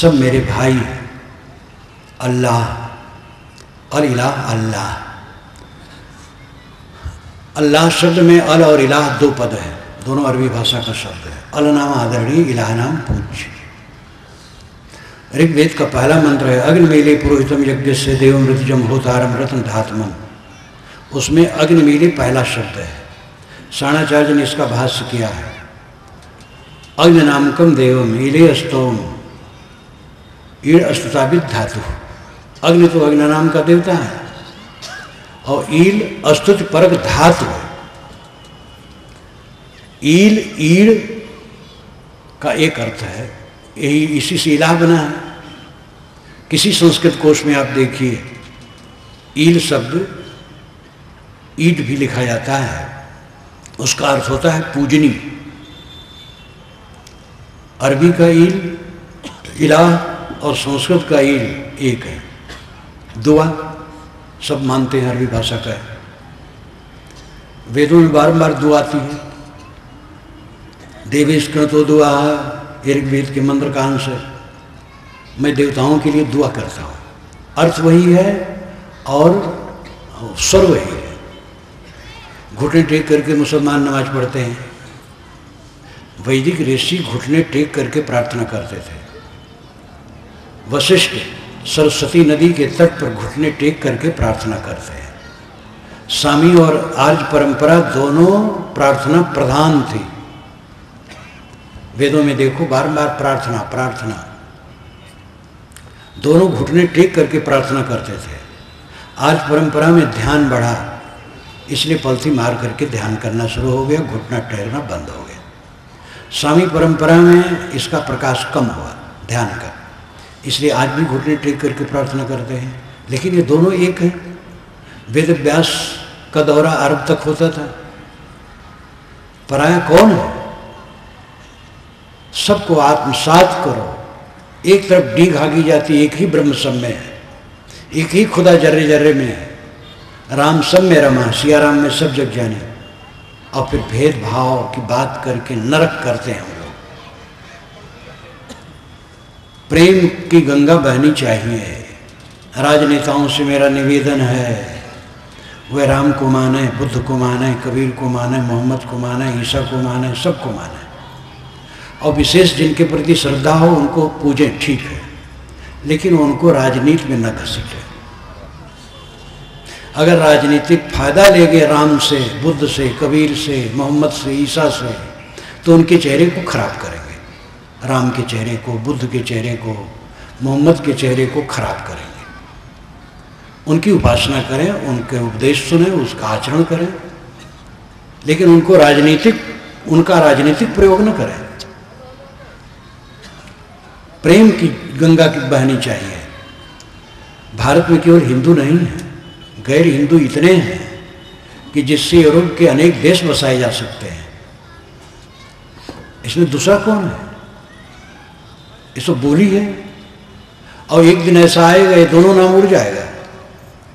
सब मेरे भाई हैं। अल्लाह, अल इलाह, अल्लाह। अल्लाह शब्द में अल और इलाह दो पद हैं, दोनों अरबी भाषा का शब्द है। अल नाम आदरणीय, इलाह नाम पूज्य। ऋग्वेद का पहला मंत्र है अग्निमीले पुरोहितम यज्ञ से देवम ऋतुजम होतारम रत्न धातमम। उसमें अग्निमीले पहला शब्द है। साणाचार्य ने इसका भाष्य किया है। अग्नि नामकम देवम ईले अस्तोम, ईड़ अस्तुतापित धातु। अग्नि तो अग्नि नाम का देवता है और ईल अस्तुत परक धातु। ईल ईड़ का एक अर्थ है, यही इसी से इलाह बना है। किसी संस्कृत कोश में आप देखिए ईल शब्द ईट भी लिखा जाता है, उसका अर्थ होता है पूजनी। अरबी का ईल इलाह और संस्कृत का ईल एक है। दुआ सब मानते हैं, अरबी भाषा का है। वेदों में बारंबार दुआ आती है। देवेश कृतो दुआ, ऋग्वेद के मंत्र का अंश है। मैं देवताओं के लिए दुआ करता हूँ, अर्थ वही है और स्वर वही है। घुटने टेक करके मुसलमान नमाज पढ़ते हैं, वैदिक ऋषि घुटने टेक करके प्रार्थना करते थे। वशिष्ठ सरस्वती नदी के तट पर घुटने टेक करके प्रार्थना करते हैं। सामी और आर्य परंपरा दोनों प्रार्थना प्रधान थी। वेदों में देखो बारंबार प्रार्थना प्रार्थना, दोनों घुटने टेक करके प्रार्थना करते थे। आर्य परंपरा में ध्यान बढ़ा, इसलिए पलथी मार करके ध्यान करना शुरू हो गया, घुटना टेकना बंद हो गया। सामी परंपरा में इसका प्रकाश कम हुआ ध्यान का, इसलिए आज भी घुटने टेक करके प्रार्थना करते हैं। लेकिन ये दोनों एक हैं। वेद व्यास का दौरा अरब तक होता था। पराया कौन है? सबको आत्मसात करो। एक तरफ डी भागी जाती, एक ही ब्रह्म सब में है, एक ही खुदा जर्रे जर्रे में है। राम सब में रमा, सिया राम में सब जग जाने। और फिर भेदभाव की बात करके नरक करते हैं। प्रेम की गंगा बहनी चाहिए। राजनेताओं से मेरा निवेदन है, वे राम को माने, बुद्ध को माने, कबीर को माने, मोहम्मद को माने, ईसा को माने, सबको माने। और विशेष जिनके प्रति श्रद्धा हो उनको पूजें, ठीक है, लेकिन उनको राजनीति में न घसीटें। अगर राजनीतिक फायदा ले गए राम से, बुद्ध से, कबीर से, मोहम्मद से, ईसा से, तो उनके चेहरे को खराब करें। राम के चेहरे को, बुद्ध के चेहरे को, मोहम्मद के चेहरे को खराब करेंगे। उनकी उपासना करें, उनके उपदेश सुनें, उसका आचरण करें, लेकिन उनको राजनीतिक, उनका राजनीतिक प्रयोग न करें। प्रेम की गंगा की बहनी चाहिए। भारत में केवल हिंदू नहीं है, गैर हिंदू इतने हैं कि जिससे यूरोप के अनेक देश बसाए जा सकते हैं। इसमें दूसरा कौन है? ये सब बोली है। और एक दिन ऐसा आएगा ये दोनों नाम उड़ जाएगा,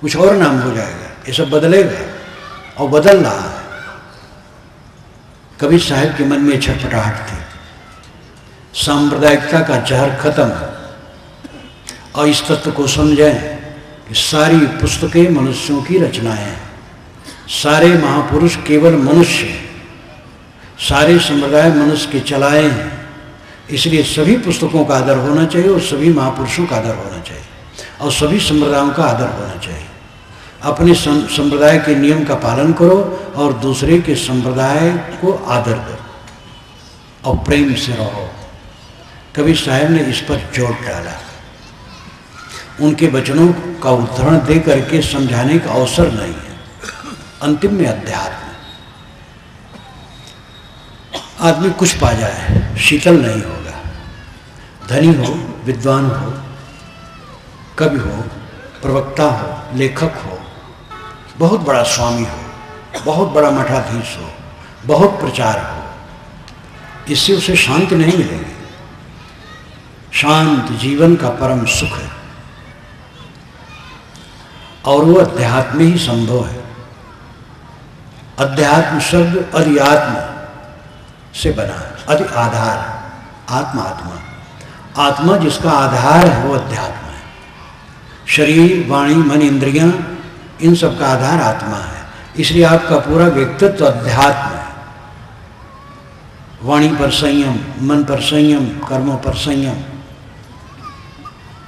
कुछ और नाम हो जाएगा। ये सब बदलेगा और बदल रहा है। कबीर साहब के मन में छटपटाहट थी। सांप्रदायिकता का जहर खत्म है और इस तत्व को समझें सारी पुस्तकें मनुष्यों की रचनाएं हैं। सारे महापुरुष केवल मनुष्य हैं, सारे संप्रदाय मनुष्य के चलाए हैं, इसलिए सभी पुस्तकों का आदर होना चाहिए और सभी महापुरुषों का आदर होना चाहिए और सभी संप्रदायों का आदर होना चाहिए। अपने संप्रदाय के नियम का पालन करो और दूसरे के संप्रदाय को आदर दो और प्रेम से रहो। कबीर साहब ने इस पर जोर डाला, उनके वचनों का उदाहरण दे करके समझाने का अवसर नहीं है। अंतिम में अध्यात्म आदमी कुछ पा जाए, शीतल नहीं होगा, धनी हो, विद्वान हो, कवि हो, प्रवक्ता हो, लेखक हो, बहुत बड़ा स्वामी हो, बहुत बड़ा मठाधीश हो, बहुत प्रचार हो, इससे उसे शांति नहीं मिलेगी। शांत जीवन का परम सुख है और वो अध्यात्म में ही संभव है। अध्यात्म शब्द अधियात्म से बना है, अधि आधार, आत्मा, आत्मा आत्मा जिसका आधार है वो अध्यात्म है। शरीर, वाणी, मन, इंद्रियां, इन सब का आधार आत्मा है, इसलिए आपका पूरा व्यक्तित्व अध्यात्म है। वाणी पर संयम, मन पर संयम, कर्मों पर संयम,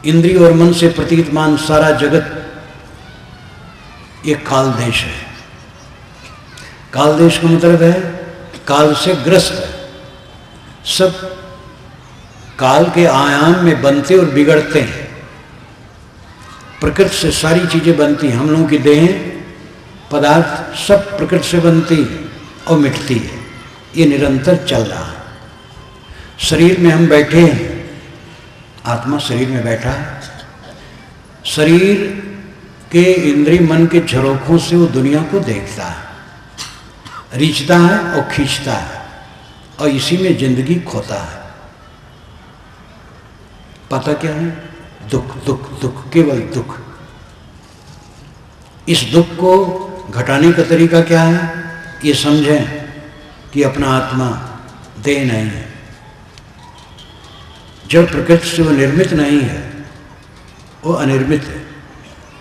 इंद्रिय और मन से प्रतीतमान सारा जगत ये कालदेश है। कालदेश का मतलब है काल से ग्रस्त है, सब काल के आयाम में बनते और बिगड़ते हैं। प्रकृति से सारी चीज़ें बनती हैं, हम लोगों की देहें, पदार्थ सब प्रकृति से बनती है और मिटती है, ये निरंतर चल रहा है। शरीर में हम बैठे हैं, आत्मा शरीर में बैठा है। शरीर के इंद्रिय मन के झरोखों से वो दुनिया को देखता है, रींचता है और खींचता है और इसी में जिंदगी खोता है। पता क्या है? दुख, दुख, दुख, केवल दुख। इस दुख को घटाने का तरीका क्या है? ये समझें कि अपना आत्मा देह नहीं है, जड़ प्रकृति से वो निर्मित नहीं है, वो अनिर्मित है।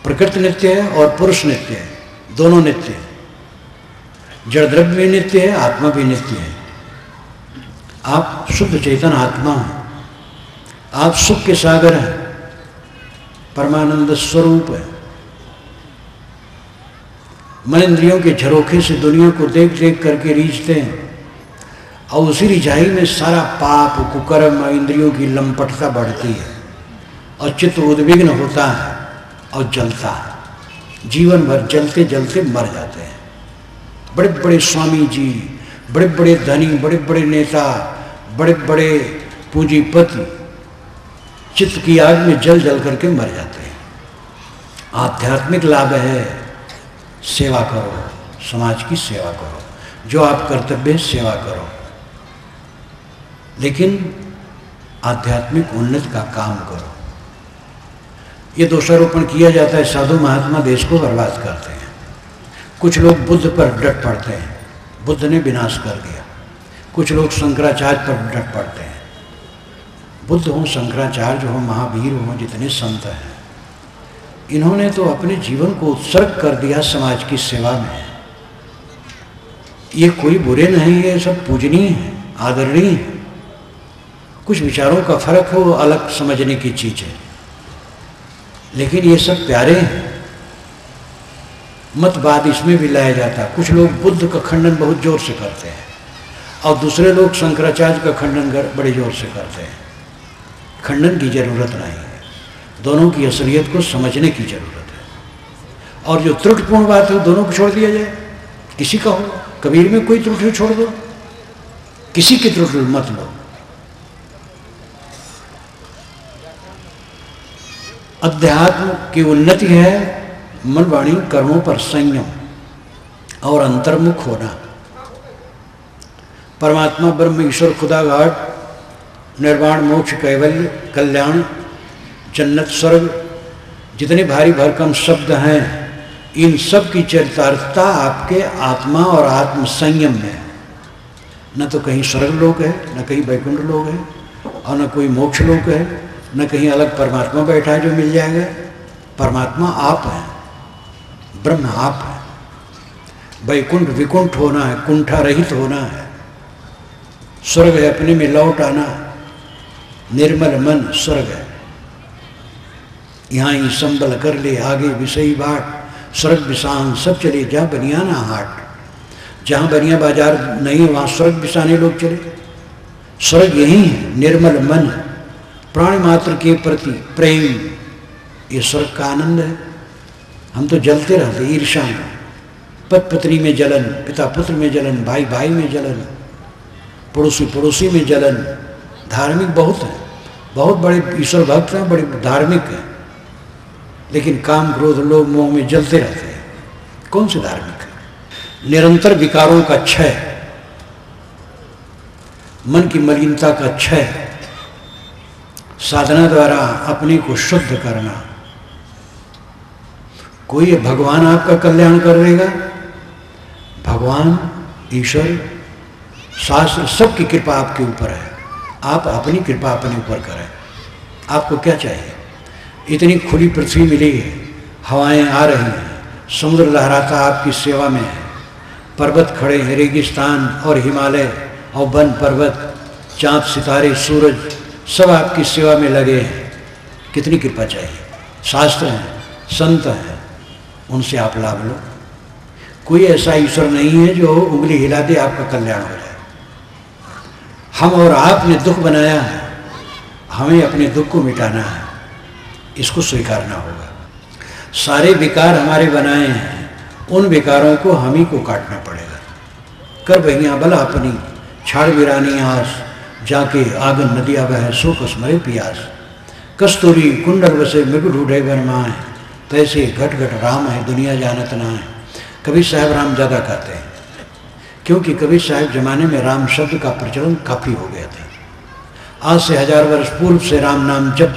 प्रकृति नित्य है और पुरुष नित्य है, दोनों नित्य है। जड़ द्रव्य भी नित्य है, आत्मा भी नित्य है। आप शुद्ध चेतन आत्मा हैं, आप सुख के सागर हैं, परमानंद स्वरूप है। मन इंद्रियों के झरोखे से दुनिया को देख देख करके रीझते हैं और उसी रिझाई में सारा पाप, कुकर्म, इंद्रियों की लंपटता बढ़ती है और चित्त उद्विग्न होता है और जलता है। जीवन भर जलते जलते मर जाते हैं। बड़े बड़े स्वामी जी, बड़े बड़े धनी, बड़े बड़े नेता, बड़े बड़े पूंजीपति चित्त की आग में जल जल करके मर जाते हैं। आध्यात्मिक लाभ है, सेवा करो, समाज की सेवा करो, जो आप कर्तव्य है सेवा करो, लेकिन आध्यात्मिक उन्नति का काम करो। ये दोषारोपण किया जाता है, साधु महात्मा देश को बर्बाद करते हैं। कुछ लोग बुद्ध पर डट पड़ते हैं, बुद्ध ने विनाश कर दिया। कुछ लोग शंकराचार्य पर डट पड़ते हैं, बुद्ध हों, शंकराचार्य हों, महावीर हों, जितने संत हैं, इन्होंने तो अपने जीवन को उत्सर्ग कर दिया समाज की सेवा में। ये कोई बुरे नहीं है, सब पूजनीय है, आदरणीय है। कुछ विचारों का फर्क हो, अलग समझने की चीज़ है, लेकिन ये सब प्यारे हैं। मतवाद इसमें भी लाया जाता है। कुछ लोग बुद्ध का खंडन बहुत जोर से करते हैं और दूसरे लोग शंकराचार्य का खंडन बड़े जोर से करते हैं। खंडन की ज़रूरत नहीं है, दोनों की असलियत को समझने की ज़रूरत है। और जो त्रुटिपूर्ण बात है दोनों को छोड़ दिया जाए, किसी का हो, कबीर में कोई त्रुटि छोड़ दो, किसी की त्रुटि मत लो। अध्यात्म की उन्नति है मन, वाणी, कर्मों पर संयम और अंतर्मुख होना। परमात्मा ब्रह्म, ईश्वर, खुदाघाट, निर्वाण, मोक्ष, कैवल्य, कल्याण, जन्नत, स्वर्ग, जितने भारी भरकम शब्द हैं, इन सब की चरितार्थता आपके आत्मा और आत्म संयम में। न तो कहीं स्वर्ग लोक है, न कहीं वैकुंठ लोक है और न कोई मोक्ष लोक है, न कहीं अलग परमात्मा बैठा है जो मिल जाएगा। परमात्मा आप हैं, ब्रह्म आप हैं। वैकुंठ विकुंठ होना है, कुंठा रहित होना है, स्वर्ग है अपने में लौट आना, निर्मल मन स्वर्ग है। यहाँ ही संबल कर ले आगे विषयी बाट, स्वर्ग विशान सब चले जा बनिया ना हाट। जहाँ बनिया बाजार नहीं वहाँ स्वर्ग विशाने लोग चले। स्वर्ग यही है, निर्मल मन प्राण मात्र के प्रति प्रेम, ये स्वर्ग का आनंद है। हम तो जलते रहते ईर्षा में, पत पत्नी में जलन, पिता पुत्र में जलन, भाई भाई में जलन, पड़ोसी पड़ोसी में जलन। धार्मिक बहुत है, बहुत बड़े ईश्वर भक्त हैं, बड़े धार्मिक हैं, लेकिन काम क्रोध लोभ मोह में जलते रहते हैं। कौन से धार्मिक है? निरंतर विकारों का क्षय, मन की मलिनता का क्षय, साधना द्वारा अपने को शुद्ध करना। कोई भगवान आपका कल्याण कर देगा, भगवान ईश्वर शास्त्र सबकी कृपा आपके ऊपर है, आप अपनी कृपा अपने ऊपर करें। आपको क्या चाहिए? इतनी खुली पृथ्वी मिली है, हवाएं आ रही हैं, समुद्र लहराता आपकी सेवा में है, पर्वत खड़े हैं, रेगिस्तान और हिमालय और वन पर्वत, चाँद सितारे सूरज सब आपकी सेवा में लगे हैं। कितनी कृपा चाहिए? शास्त्र हैं, संत हैं, उनसे आप लाभ लो। कोई ऐसा ईश्वर नहीं है जो उंगली हिला दे आपका कल्याण हो जाए। हम और आपने दुख बनाया है, हमें अपने दुख को मिटाना है, इसको स्वीकारना होगा। सारे विकार हमारे बनाए हैं, उन विकारों को हम ही को काटना पड़ेगा। कर बहिया भला अपनी, छाड़ बिरानी आस, जाके आंगन नदिया बह सो कस मरे पियास। कस्तूरी कुंडल बसे मृग ढूढ़े बनमाए, तैसे घट घट राम है दुनिया जानत ना है। कबीर साहब राम ज़्यादा कहते हैं, क्योंकि कबीर साहब ज़माने में राम शब्द का प्रचलन काफ़ी हो गया था। आज से 1000 वर्ष पूर्व से राम नाम जब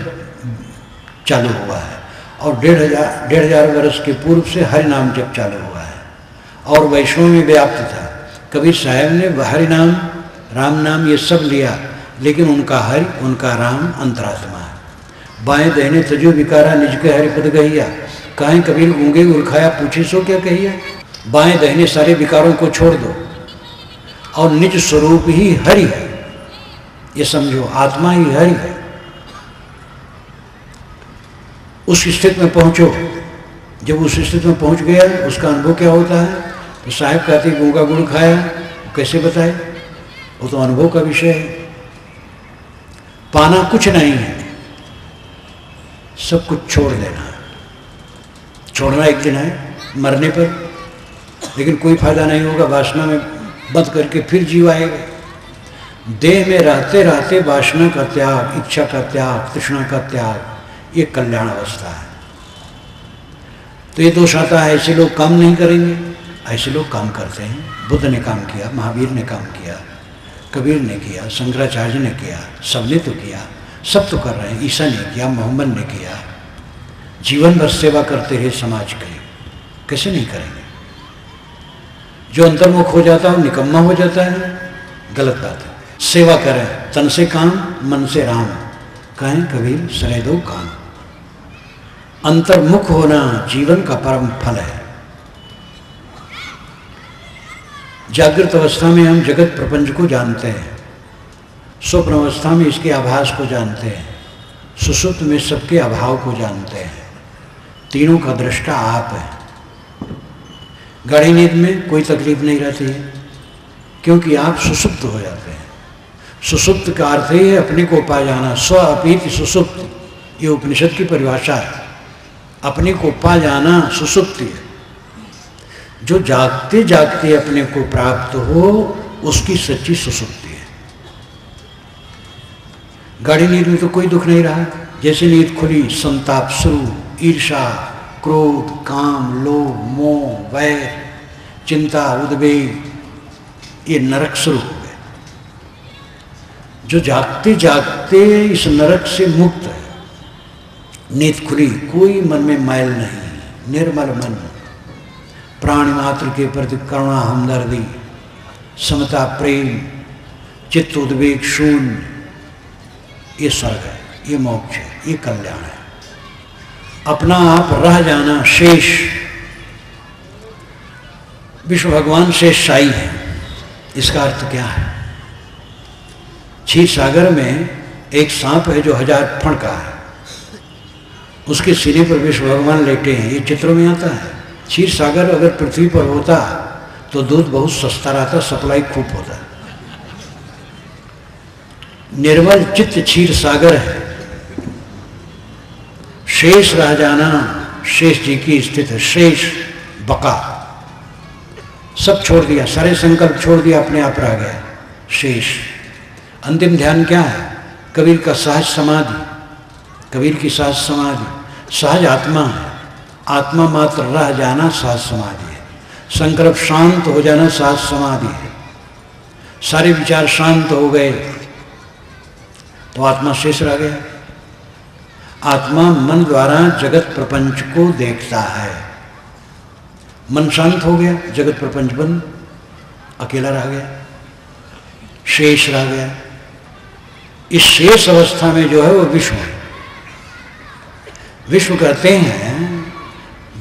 चालू हुआ है, और 1500 वर्ष के पूर्व से हरि नाम जप चालू हुआ है, और वैष्णव में व्याप्त था। कबीर साहब ने हरि नाम राम नाम ये सब लिया, लेकिन उनका हरि उनका राम अंतरात्मा है। बाएं दहने तजो विकारा निजके हरि पद गहिया, काहे कबीर गूंगे उलखाया पूछे सो क्या कहिया। बाएं दहने सारे विकारों को छोड़ दो और निज स्वरूप ही हरि है, ये समझो आत्मा ही हरि है। उस स्थिति में पहुँचो। जब उस स्थिति में पहुँच गया, उसका अनुभव क्या होता है? तो साहब कहते गूंगा गुड़ खाया, कैसे बताए? वो तो अनुभव का विषय है। पाना कुछ नहीं है, सब कुछ छोड़ देना है। छोड़ना एक दिन है, मरने पर, लेकिन कोई फायदा नहीं होगा। वासना में बंद करके फिर जीव आएगा। देह में रहते रहते वासना का त्याग, इच्छा का त्याग, तृष्णा का त्याग, ये कल्याण अवस्था है। तो ये दोष आता है, ऐसे लोग काम नहीं करेंगे। ऐसे लोग काम करते हैं। बुद्ध ने काम किया, महावीर ने काम किया, कबीर ने किया, शंकराचार्य ने किया, सबने तो किया, सब तो कर रहे हैं। ईसा ने किया, मोहम्मद ने किया, जीवन भर सेवा करते रहे समाज की, कैसे नहीं करेंगे? जो अंतर्मुख हो जाता है वो निकम्मा हो जाता है, गलत बात है। सेवा करें, तन से काम मन से राम, कहें कबीर सरे दो काम। अंतर्मुख होना जीवन का परम फल है। जागृत अवस्था में हम जगत प्रपंच को जानते हैं, स्वप्न अवस्था में इसके आभास को जानते हैं, सुसुप्त में सबके अभाव को जानते हैं। तीनों का दृष्टा आप है। गाढ़ी नींद में कोई तकलीफ नहीं रहती है, क्योंकि आप सुसुप्त हो जाते हैं। सुसुप्त का अर्थ ही है अपने को पा जाना, स्व अपीति सुसुप्त, ये उपनिषद की परिभाषा है। अपने को पा जाना सुसुप्ति है। जो जागते जागते अपने को प्राप्त हो, उसकी सच्ची सुसुप्ति है। गाढ़ी नींद में तो कोई दुख नहीं रहा। जैसे नींद खुली, संताप शुरू, ईर्षा, क्रोध, काम, लोभ, मोह, वैर, चिंता, उद्वेग, ये नरक शुरू। जो जागते जागते इस नरक से मुक्त है, नींद खुली, कोई मन में मैल नहीं, निर्मल मन, प्राण मात्र के प्रति करुणा हमदर्दी, समता, प्रेम, चित्त उद्वेग शून्य, ये स्वर्ग है, ये मोक्ष है, ये कल्याण है। अपना आप रह जाना शेष। विश्व भगवान शेष शाही है, इसका अर्थ क्या है? क्षीर सागर में एक सांप है जो 1000 फण का है, उसके सिरे पर विश्व भगवान लेटे हैं, ये चित्रों में आता है। क्षीर सागर अगर पृथ्वी पर होता तो दूध बहुत सस्ता रहता, सप्लाई खूब होता। निर्मल चित्त क्षीर सागर है, शेष रह जाना शेष जी की स्थित है। शेष बका, सब छोड़ दिया, सारे संकल्प छोड़ दिया, अपने आप रह गया शेष। अंतिम ध्यान क्या है? कबीर का सहज समाधि, कबीर की सहज समाधि, सहज आत्मा है, आत्मा मात्र रह जाना सहज समाधि है। संकल्प शांत हो जाना सहज समाधि है, सारे विचार शांत हो गए तो आत्मा शेष रह गया। आत्मा मन द्वारा जगत प्रपंच को देखता है, मन शांत हो गया, जगत प्रपंच बंद, अकेला रह गया, शेष रह गया। इस शेष अवस्था में जो है वो विश्व है। विश्व कहते हैं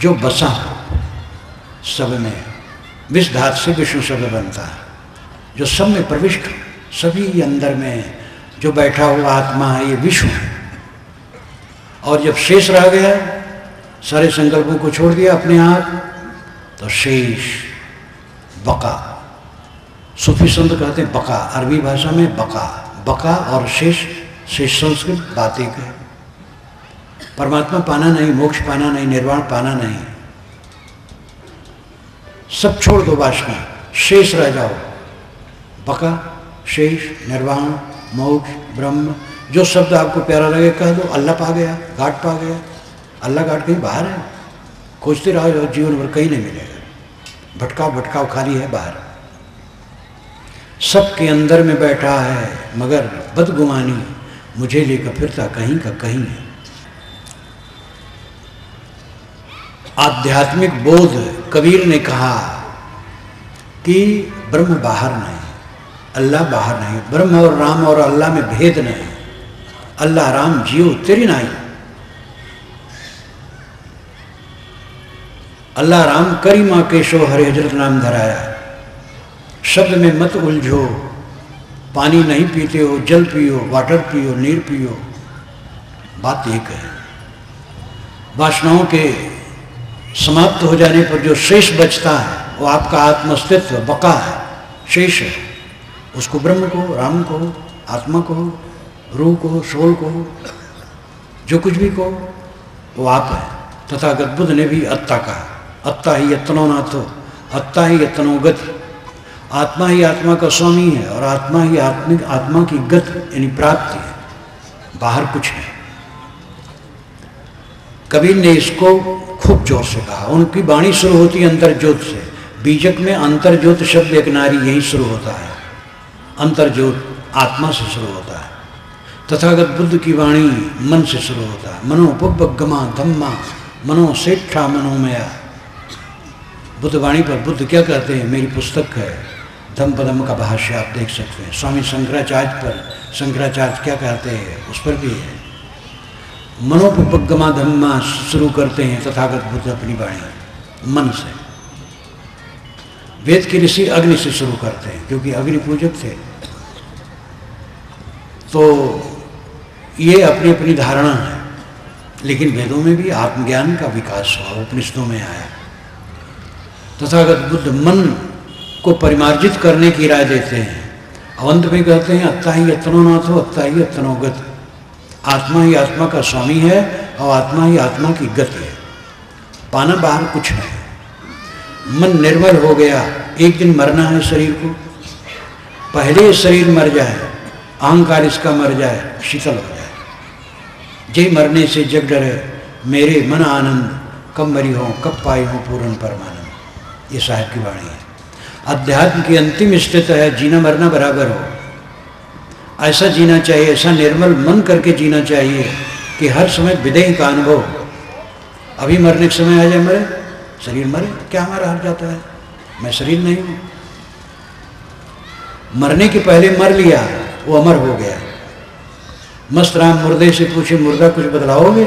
जो बसा हो सब में, विश्व धातु से विष्णु शब्द बनता है, जो सब में प्रविष्ट हो, सभी अंदर में जो बैठा हुआ आत्मा है, ये विश्व है। और जब शेष रह गया, सारे संकल्पों को छोड़ दिया अपने आप, तो शेष बका। सूफी संत कहते हैं बका, अरबी भाषा में बका, बका और शेष, शेष संस्कृत बातें कहे। परमात्मा पाना नहीं, मोक्ष पाना नहीं, निर्वाण पाना नहीं, सब छोड़ दो वासना, शेष रह जाओ। बका, शेष, निर्वाण, मोक्ष, ब्रह्म, जो शब्द आपको प्यारा लगे कह दो। अल्लाह पा गया, घाट पा गया, अल्लाह घाट कहीं बाहर है, खोजते रहो जीवन भर कहीं नहीं मिलेगा। भटकाव भटकाव खाली है बाहर, सबके अंदर में बैठा है, मगर बदगुमानी मुझे लेकर फिरता कहीं का कहीं है। आध्यात्मिक बोध, कबीर ने कहा कि ब्रह्म बाहर नहीं, अल्लाह बाहर नहीं, ब्रह्म और राम और अल्लाह में भेद नहीं, अल्लाह राम जियो तेरी नाई। अल्लाह राम करी माँ केशो, हरे हजरत नाम धराया। शब्द में मत उलझो, पानी नहीं पीते हो जल पियो, वाटर पियो, नीर पियो, बात एक है। वासनाओं के समाप्त हो जाने पर जो शेष बचता है वो आपका आत्मस्तित्व बका है, शेष है। उसको ब्रह्म को, राम को, आत्मा को, रूह को, सोल को, जो कुछ भी को, वो आप है। तथागत बुद्ध ने भी अत्ता कहा, अत्ता ही यत्नो नाथो, अत्ता ही यत्नो गति। आत्मा ही आत्मा का स्वामी है और आत्मा ही आत्मिक, आत्मा की गति यानी प्राप्ति है, बाहर कुछ है। कबीर ने इसको खूब जोर से कहा, उनकी वाणी शुरू होती है अंतर्ज्योत से। बीजक में अंतर्ज्योत शब्द एक नारी, यही शुरू होता है, अंतर्ज्योत आत्मा से शुरू होता है। तथागत बुद्ध की वाणी मन से शुरू होता है, मनो पुब्बगमा धम्मा मनो सेठा मनोमया। बुद्ध वाणी पर बुद्ध क्या कहते हैं, मेरी पुस्तक है धम पदम का भाष्य, आप देख सकते हैं। स्वामी शंकराचार्य पर शंकराचार्य क्या कहते हैं उस पर भी है। मनोपगमा धम्मा शुरू करते हैं तथागत बुद्ध अपनी वाणी मन से। वेद के ऋषि अग्नि से शुरू करते हैं क्योंकि अग्नि पूजक थे। तो ये अपनी अपनी धारणा है, लेकिन वेदों में भी आत्मज्ञान का विकास हुआ, उपनिषदों में आया। तथागत बुद्ध मन को परिमार्जित करने की राय देते हैं। अंत में कहते हैं अत्ता ही अतनो नाथो, अत्ता ही अतनो गति। आत्मा ही आत्मा का स्वामी है और आत्मा ही आत्मा की गति है, पाना बाहर कुछ नहीं। मन निर्मल हो गया, एक दिन मरना है शरीर को, पहले शरीर मर जाए, अहंकार इसका मर जाए, शीतल हो जाए। जे मरने से जग डरे मेरे मन आनंद, कब मरी हो कब पाई हो पूर्ण परमानंद। ये साहब की वाणी है। अध्यात्म की अंतिम स्थिति है जीना मरना बराबर हो, ऐसा जीना चाहिए, ऐसा निर्मल मन करके जीना चाहिए कि हर समय विदेह का अनुभव हो। अभी मरने के समय आ जाए, मरे शरीर, मरे क्या हमारा हट जाता है, मैं शरीर नहीं हूँ। मरने के पहले मर लिया वो अमर हो गया। मस्त राम मुर्दे से पूछे मुर्दा कुछ बदलाओगे?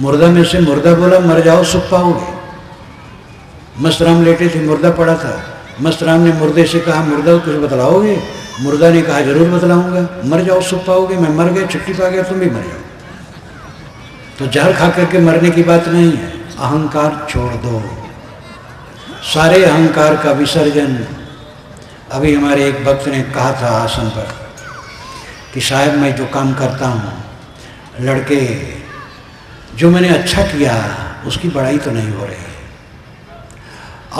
मुर्दा में से मुर्दा बोला, मर जाओ सुख पाओगे। मस्त राम लेटे थे, मुर्दा पड़ा था। मस्त राम ने मुर्दे से कहा, मुर्दा कुछ बतलाओगे? मुर्दा ने कहा, जरूर बतलाऊंगा। मर जाओ सुख पाओगे। मैं मर गया, छुट्टी पा गया, तुम भी मर जाओ। तो जहर खा करके मरने की बात नहीं है। अहंकार छोड़ दो, सारे अहंकार का विसर्जन। अभी हमारे एक भक्त ने कहा था आसन पर कि साहब मैं जो काम करता हूँ, लड़के जो मैंने अच्छा किया उसकी बड़ाई तो नहीं हो रही,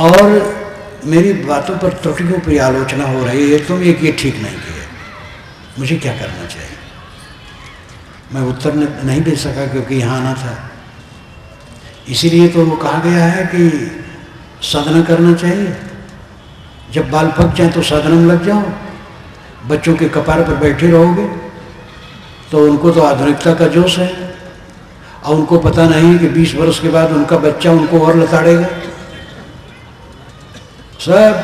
और मेरी बातों पर त्रुटियों पर आलोचना हो रही है। तुम ये ठीक नहीं किया, मुझे क्या करना चाहिए? मैं उत्तर नहीं दे सका क्योंकि यहाँ आना था। इसीलिए तो वो कहा गया है कि साधना करना चाहिए। जब बाल पक जाए तो साधना में लग जाओ। बच्चों के कपार पर बैठे रहोगे तो उनको तो आधुनिकता का जोश है, और उनको पता नहीं कि 20 वर्ष के बाद उनका बच्चा उनको और लताड़ेगा। सब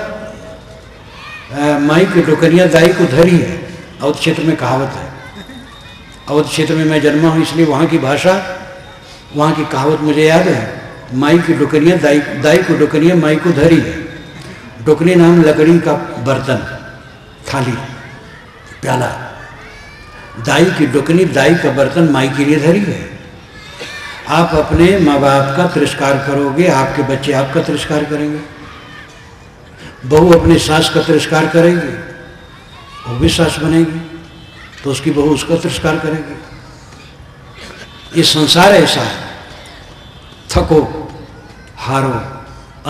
माई की टोकरियाँ दाई को धरी है, अवध क्षेत्र में कहावत है। अवध क्षेत्र में मैं जन्मा हूँ, इसलिए वहाँ की भाषा, वहाँ की कहावत मुझे याद है। माई की डोकरियाँ दाई को डोकरियाँ माई को धरी है। डोकरी नाम लकड़ी का बर्तन, थाली, प्याला। दाई की डोकरी, दाई का बर्तन माई के लिए धरी है। आप अपने माँ बाप का तिरस्कार करोगे, आपके बच्चे आपका तिरस्कार करेंगे। बहू अपने सास का तिरस्कार करेगी, वो भी सास बनेगी तो उसकी बहू उसका तिरस्कार करेगी। ये संसार ऐसा है। थको, हारो,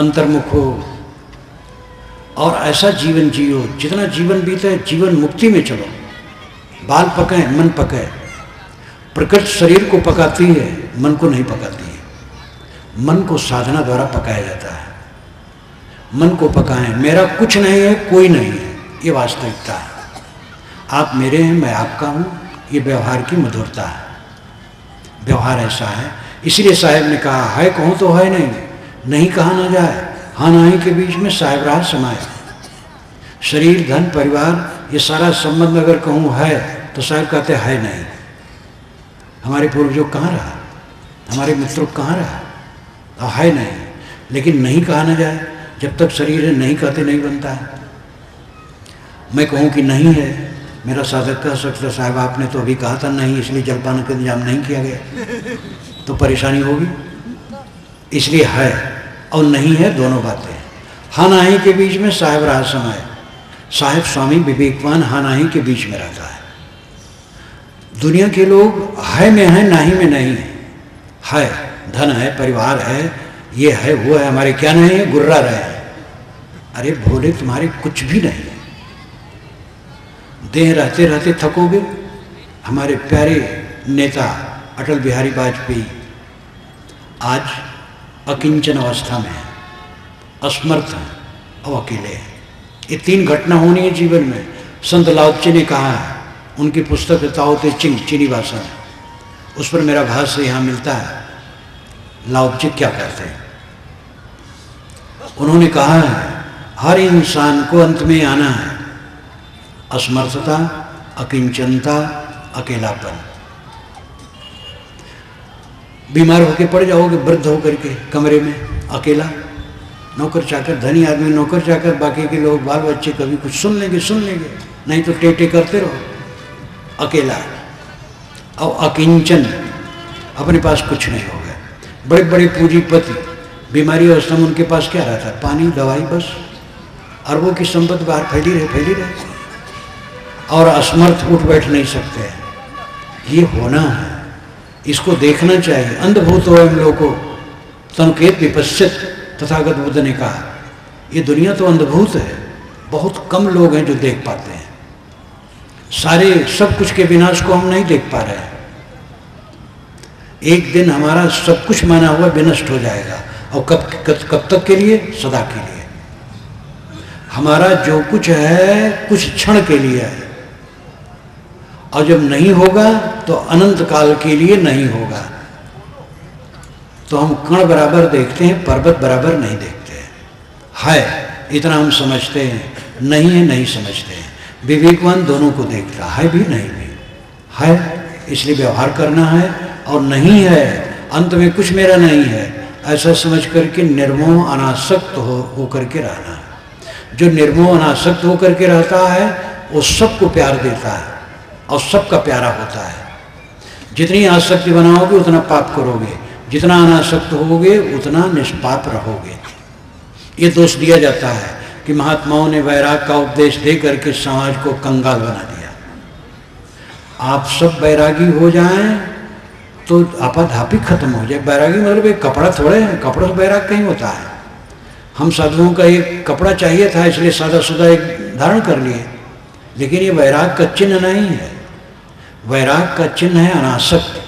अंतर्मुख हो, और ऐसा जीवन जियो, जितना जीवन बीते जीवन मुक्ति में चलो। बाल पकाए, मन पकाए। प्रकृति शरीर को पकाती है, मन को नहीं पकाती है। मन को साधना द्वारा पकाया जाता है। मन को पकाएं। मेरा कुछ नहीं है, कोई नहीं है, ये वास्तविकता है। आप मेरे हैं, मैं आपका हूँ, ये व्यवहार की मधुरता है। व्यवहार ऐसा है। इसलिए साहेब ने कहा, है कहूँ तो है नहीं, नहीं कहा ना जाए। हाँ नहीं के बीच में साहेब राह समाये। शरीर, धन, परिवार, ये सारा संबंध अगर कहूँ है तो साहेब कहते है नहीं। हमारे पूर्वजों कहाँ रहा, हमारे मित्रों कहाँ रहा, और है नहीं। लेकिन नहीं कहा ना जाए। जब तक शरीर है, नहीं कहते नहीं बनता है। मैं कहूँ कि नहीं है, मेरा साधक कह सकता, साहब आपने तो अभी कहा था नहीं, इसलिए जलपान का इंतजाम नहीं किया गया, तो परेशानी होगी। इसलिए है और नहीं है, दोनों बातें। हाँ नहीं के बीच में साहब रहा समय। साहब स्वामी विवेकवान हाँ नहीं के बीच में रहता है। दुनिया के लोग है में है, नहीं में नहीं है। है धन, है परिवार, है ये है वो है, हमारे क्या नहीं है, गुर्रा रहे हैं। अरे भोले, तुम्हारे कुछ भी नहीं है। देह रहते रहते थकोगे। हमारे प्यारे नेता अटल बिहारी वाजपेयी आज अकिंचन अवस्था में है, असमर्थ हैं और अकेले हैं। ये तीन घटना होनी है जीवन में। संत लाओत्से ने कहा है, उनकी पुस्तक है ताओते चिंग, चीनी भाषा में, उस पर मेरा भाष्य यहाँ मिलता है। लाओत्से क्या कहते हैं? उन्होंने कहा है, हर इंसान को अंत में आना है, असमर्थता, अकिंचनता, अकेलापन। बीमार होकर पड़ जाओगे, वृद्ध होकर के कमरे में अकेला, नौकर चाकर, धनी आदमी नौकर चाकर, बाकी के लोग बाल बच्चे कभी कुछ सुन लेंगे, नहीं तो टेटे करते रहो। अकेला और अकिंचन, अपने पास कुछ नहीं होगा। बड़े बड़े पूंजीपति बीमारी अवस्था में, उनके पास क्या रहता है? पानी, दवाई, बस। अरबों की संपत्ति बाहर फैली रहे, और असमर्थ उठ बैठ नहीं सकते हैं। ये होना है, इसको देखना चाहिए। अंधभूत हो हम लोग को, संकेत विपश्चित, तथागत बुद्ध ने कहा। ये दुनिया तो अंधभूत है, बहुत कम लोग हैं जो देख पाते हैं। सारे सब कुछ के विनाश को हम नहीं देख पा रहे हैं। एक दिन हमारा सब कुछ माना हुआ विनष्ट हो जाएगा, और कब तक के लिए? सदा के लिए। हमारा जो कुछ है कुछ क्षण के लिए है, और जब नहीं होगा तो अनंत काल के लिए नहीं होगा। तो हम कण बराबर देखते हैं, पर्वत बराबर नहीं देखते हैं। है इतना हम समझते हैं, नहीं है नहीं समझते हैं। विवेकवान दोनों को देखता है, भी नहीं भी है। इसलिए व्यवहार करना है, और नहीं है अंत में कुछ मेरा नहीं है ऐसा समझ करके निर्मोह अनासक्त होकर के रहना। जो निर्मोह अनासक्त होकर के रहता है वो सबको प्यार देता है और सबका प्यारा होता है। जितनी आसक्ति बनाओगे उतना पाप करोगे, जितना अनासक्त होगे उतना निष्पाप रहोगे। ये दोष दिया जाता है कि महात्माओं ने वैराग का उपदेश दे करके समाज को कंगाल बना दिया। आप सब बैरागी हो जाएं तो आपाधापी खत्म हो जाए। बैरागी मतलब एक कपड़ा थोड़े हैं, कपड़ा तो बैराग कहीं होता है। हम साधुओं का एक कपड़ा चाहिए था इसलिए सादा सुदा एक धारण कर लिए, लेकिन ये वैराग का चिन्ह नहीं है। वैराग का चिन्ह है अनासक्त।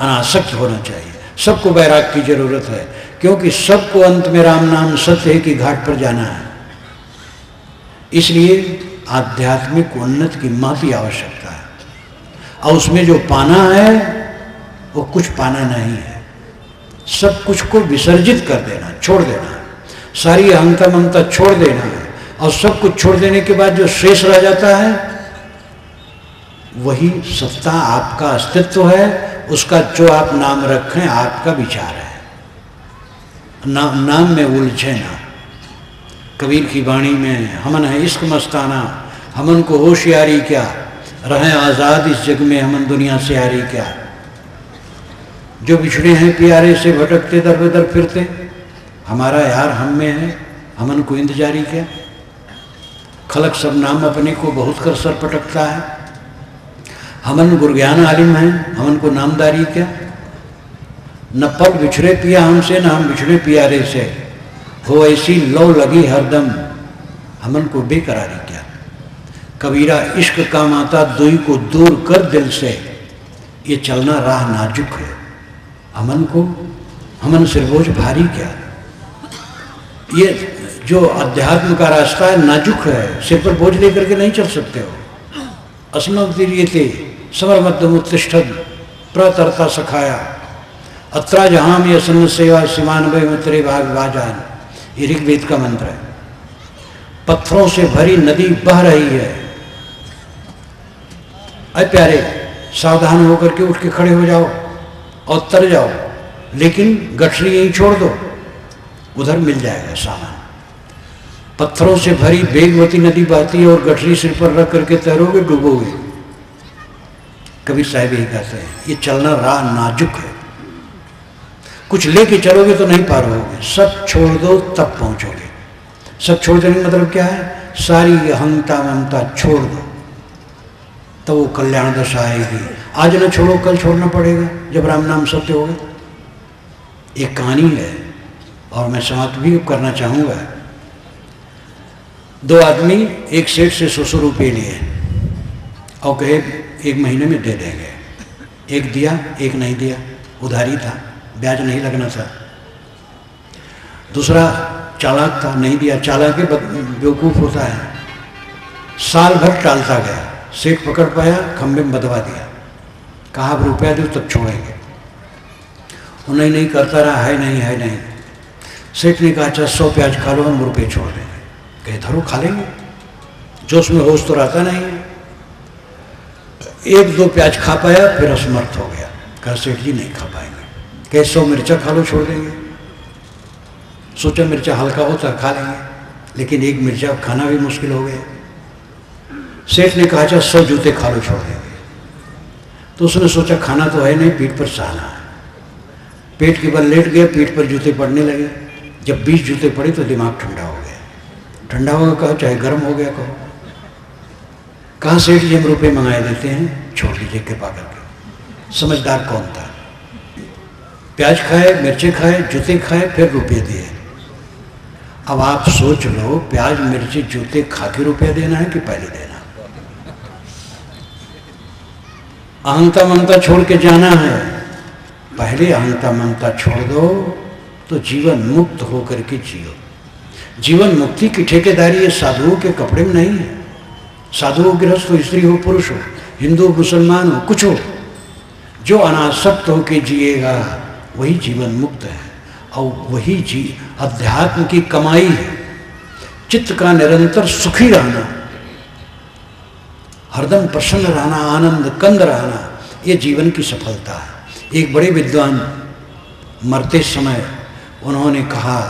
अनासक्त होना चाहिए। सबको वैराग की जरूरत है क्योंकि सबको अंत में राम नाम सत्य की घाट पर जाना है। इसलिए आध्यात्मिक उन्नति की माफी आवश्यकता है और उसमें जो पाना है वो कुछ पाना नहीं है, सब कुछ को विसर्जित कर देना, छोड़ देना है, सारी अहंता ममता छोड़ देना है। और सब कुछ छोड़ देने के बाद जो शेष रह जाता है वही सत्ता, आपका अस्तित्व है। उसका जो आप नाम रखें आपका विचार है, नाम में उलझे ना। कबीर की वाणी में हमन है इश्क मस्ताना, हमन को होशियारी क्या, रहें आज़ाद इस जग में हमन दुनिया से यारी क्या। जो बिछड़े हैं प्यारे से भटकते दर बदर फिरते, हमारा यार हम में है हमन को इंतजारी क्या। खलक सब नाम अपने को बहुत कर सर पटकता है, हमन गुरज्ञान आलिम हैं हमन को नामदारी क्या। न पल बिछड़े पिया हमसे न हम बिछड़े प्यारे से, हो ऐसी लौ लगी हरदम हमन को बेकरारी क्या। कबीरा इश्क का माता दुई को दूर कर दिल से, ये चलना राह नाजुक है हमन को, हमन से बोझ भारी क्या। ये जो अध्यात्म का रास्ता है नाजुक है, सिर पर बोझ लेकर के नहीं चल सकते हो। अस्मदीरियते समरमद्दमुत्तिष्ठद प्रतरता सखाया, अत्रा जहाँ में असन्न सेवा सीमानवे मित्रे भाग वाजान। ये ऋग्वेद का मंत्र है। पत्थरों से भरी नदी बह रही है, अरे प्यारे सावधान होकर के उठ के खड़े हो जाओ और तर जाओ, लेकिन गठरी यहीं छोड़ दो, उधर मिल जाएगा सामान। पत्थरों से भरी बेगवती नदी बहती है और गठरी सिर पर रख करके तैरोगे डूबोगे। कबीर साहब यही कहते हैं, ये चलना राह नाजुक है, कुछ लेके चलोगे तो नहीं पार होगे। सब छोड़ दो तब पहुंचोगे। सब छोड़ देने का मतलब क्या है, सारी अहंता ममता छोड़ दो तब वो कल्याण दशा आएगी। आज ना छोड़ो कल छोड़ना पड़ेगा जब राम नाम सत्य होगा। एक कहानी है और मैं समाप्त भी करना चाहूँगा। दो आदमी एक सेठ से 100 रुपये लिए और कहे एक महीने में दे देंगे। एक दिया एक नहीं दिया, उधारी था ब्याज नहीं लगना था। दूसरा चालाक था, नहीं दिया। चालाक के बेवकूफ़ होता है, साल भर टालता गया, सेठ पकड़ पाया, खम्भे में बंधवा दिया, कहा अब रुपया दो तब छोड़ेंगे। वो नहीं नहीं करता रहा, है नहीं। सेठ ने कहा अच्छा 100 प्याज खा लो हम रुपये छोड़ देंगे। कहे धरो खा लेंगे, जोश में होश तो रहता नहीं है। 1-2 प्याज खा पाया फिर असमर्थ हो गया, कहा सेठ जी नहीं खा पाएंगे। कहे 100 मिर्चा खा लो छोड़ देंगे। सोचा मिर्चा हल्का होता खा लेंगे, लेकिन एक मिर्चा खाना भी मुश्किल हो गया। सेठ ने कहा अच्छा 100 जूते खा लो छोड़ देंगे। तो उसने सोचा खाना तो है नहीं, पीठ पर सहना है। पेट के बल लेट गया, पीठ पर जूते पड़ने लगे। जब 20 जूते पड़े तो दिमाग ठंडा हो गया। ठंडा होगा कहो चाहे गर्म हो गया कहो। कहा सेठ जी हम रुपये मंगाए देते हैं, छोड़ दीजिए कृपा करके। समझदार कौन था, प्याज खाए मिर्चे खाए जूते खाए फिर रुपये दिए। अब आप सोच लो प्याज मिर्ची जूते खा के रुपया देना है कि पहले देना। अहंता ममता छोड़ के जाना है, पहले अहंता ममता छोड़ दो तो जीवन मुक्त होकर के जियो। जीवन मुक्ति की ठेकेदारी ये साधुओं के कपड़े में नहीं है। साधुओं गृहस्थ हो, स्त्री हो, पुरुष हो, हिंदू मुसलमान हो, कुछ हो, जो अनासक्त होके जिएगा वही जीवन मुक्त है और वही जी अध्यात्म की कमाई है। चित्त का निरंतर सुखी रहना, हरदम प्रसन्न रहना, आनंद कंद रहना, ये जीवन की सफलता है। एक बड़े विद्वान मरते समय उन्होंने कहा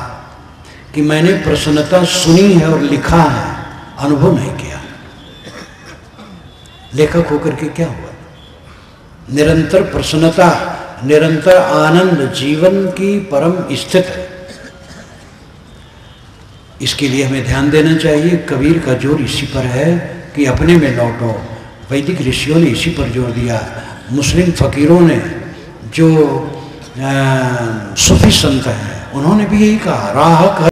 कि मैंने प्रसन्नता सुनी है और लिखा है, अनुभव नहीं किया। लेखक होकर के क्या हुआ? निरंतर प्रसन्नता, निरंतर आनंद जीवन की परम स्थिति है। इसके लिए हमें ध्यान देना चाहिए। कबीर का जोर इसी पर है कि अपने में लौटो। वैदिक ऋषियों ने इसी पर जोर दिया। मुस्लिम फकीरों ने, जो सूफी संत हैं, उन्होंने भी यही कहा, राह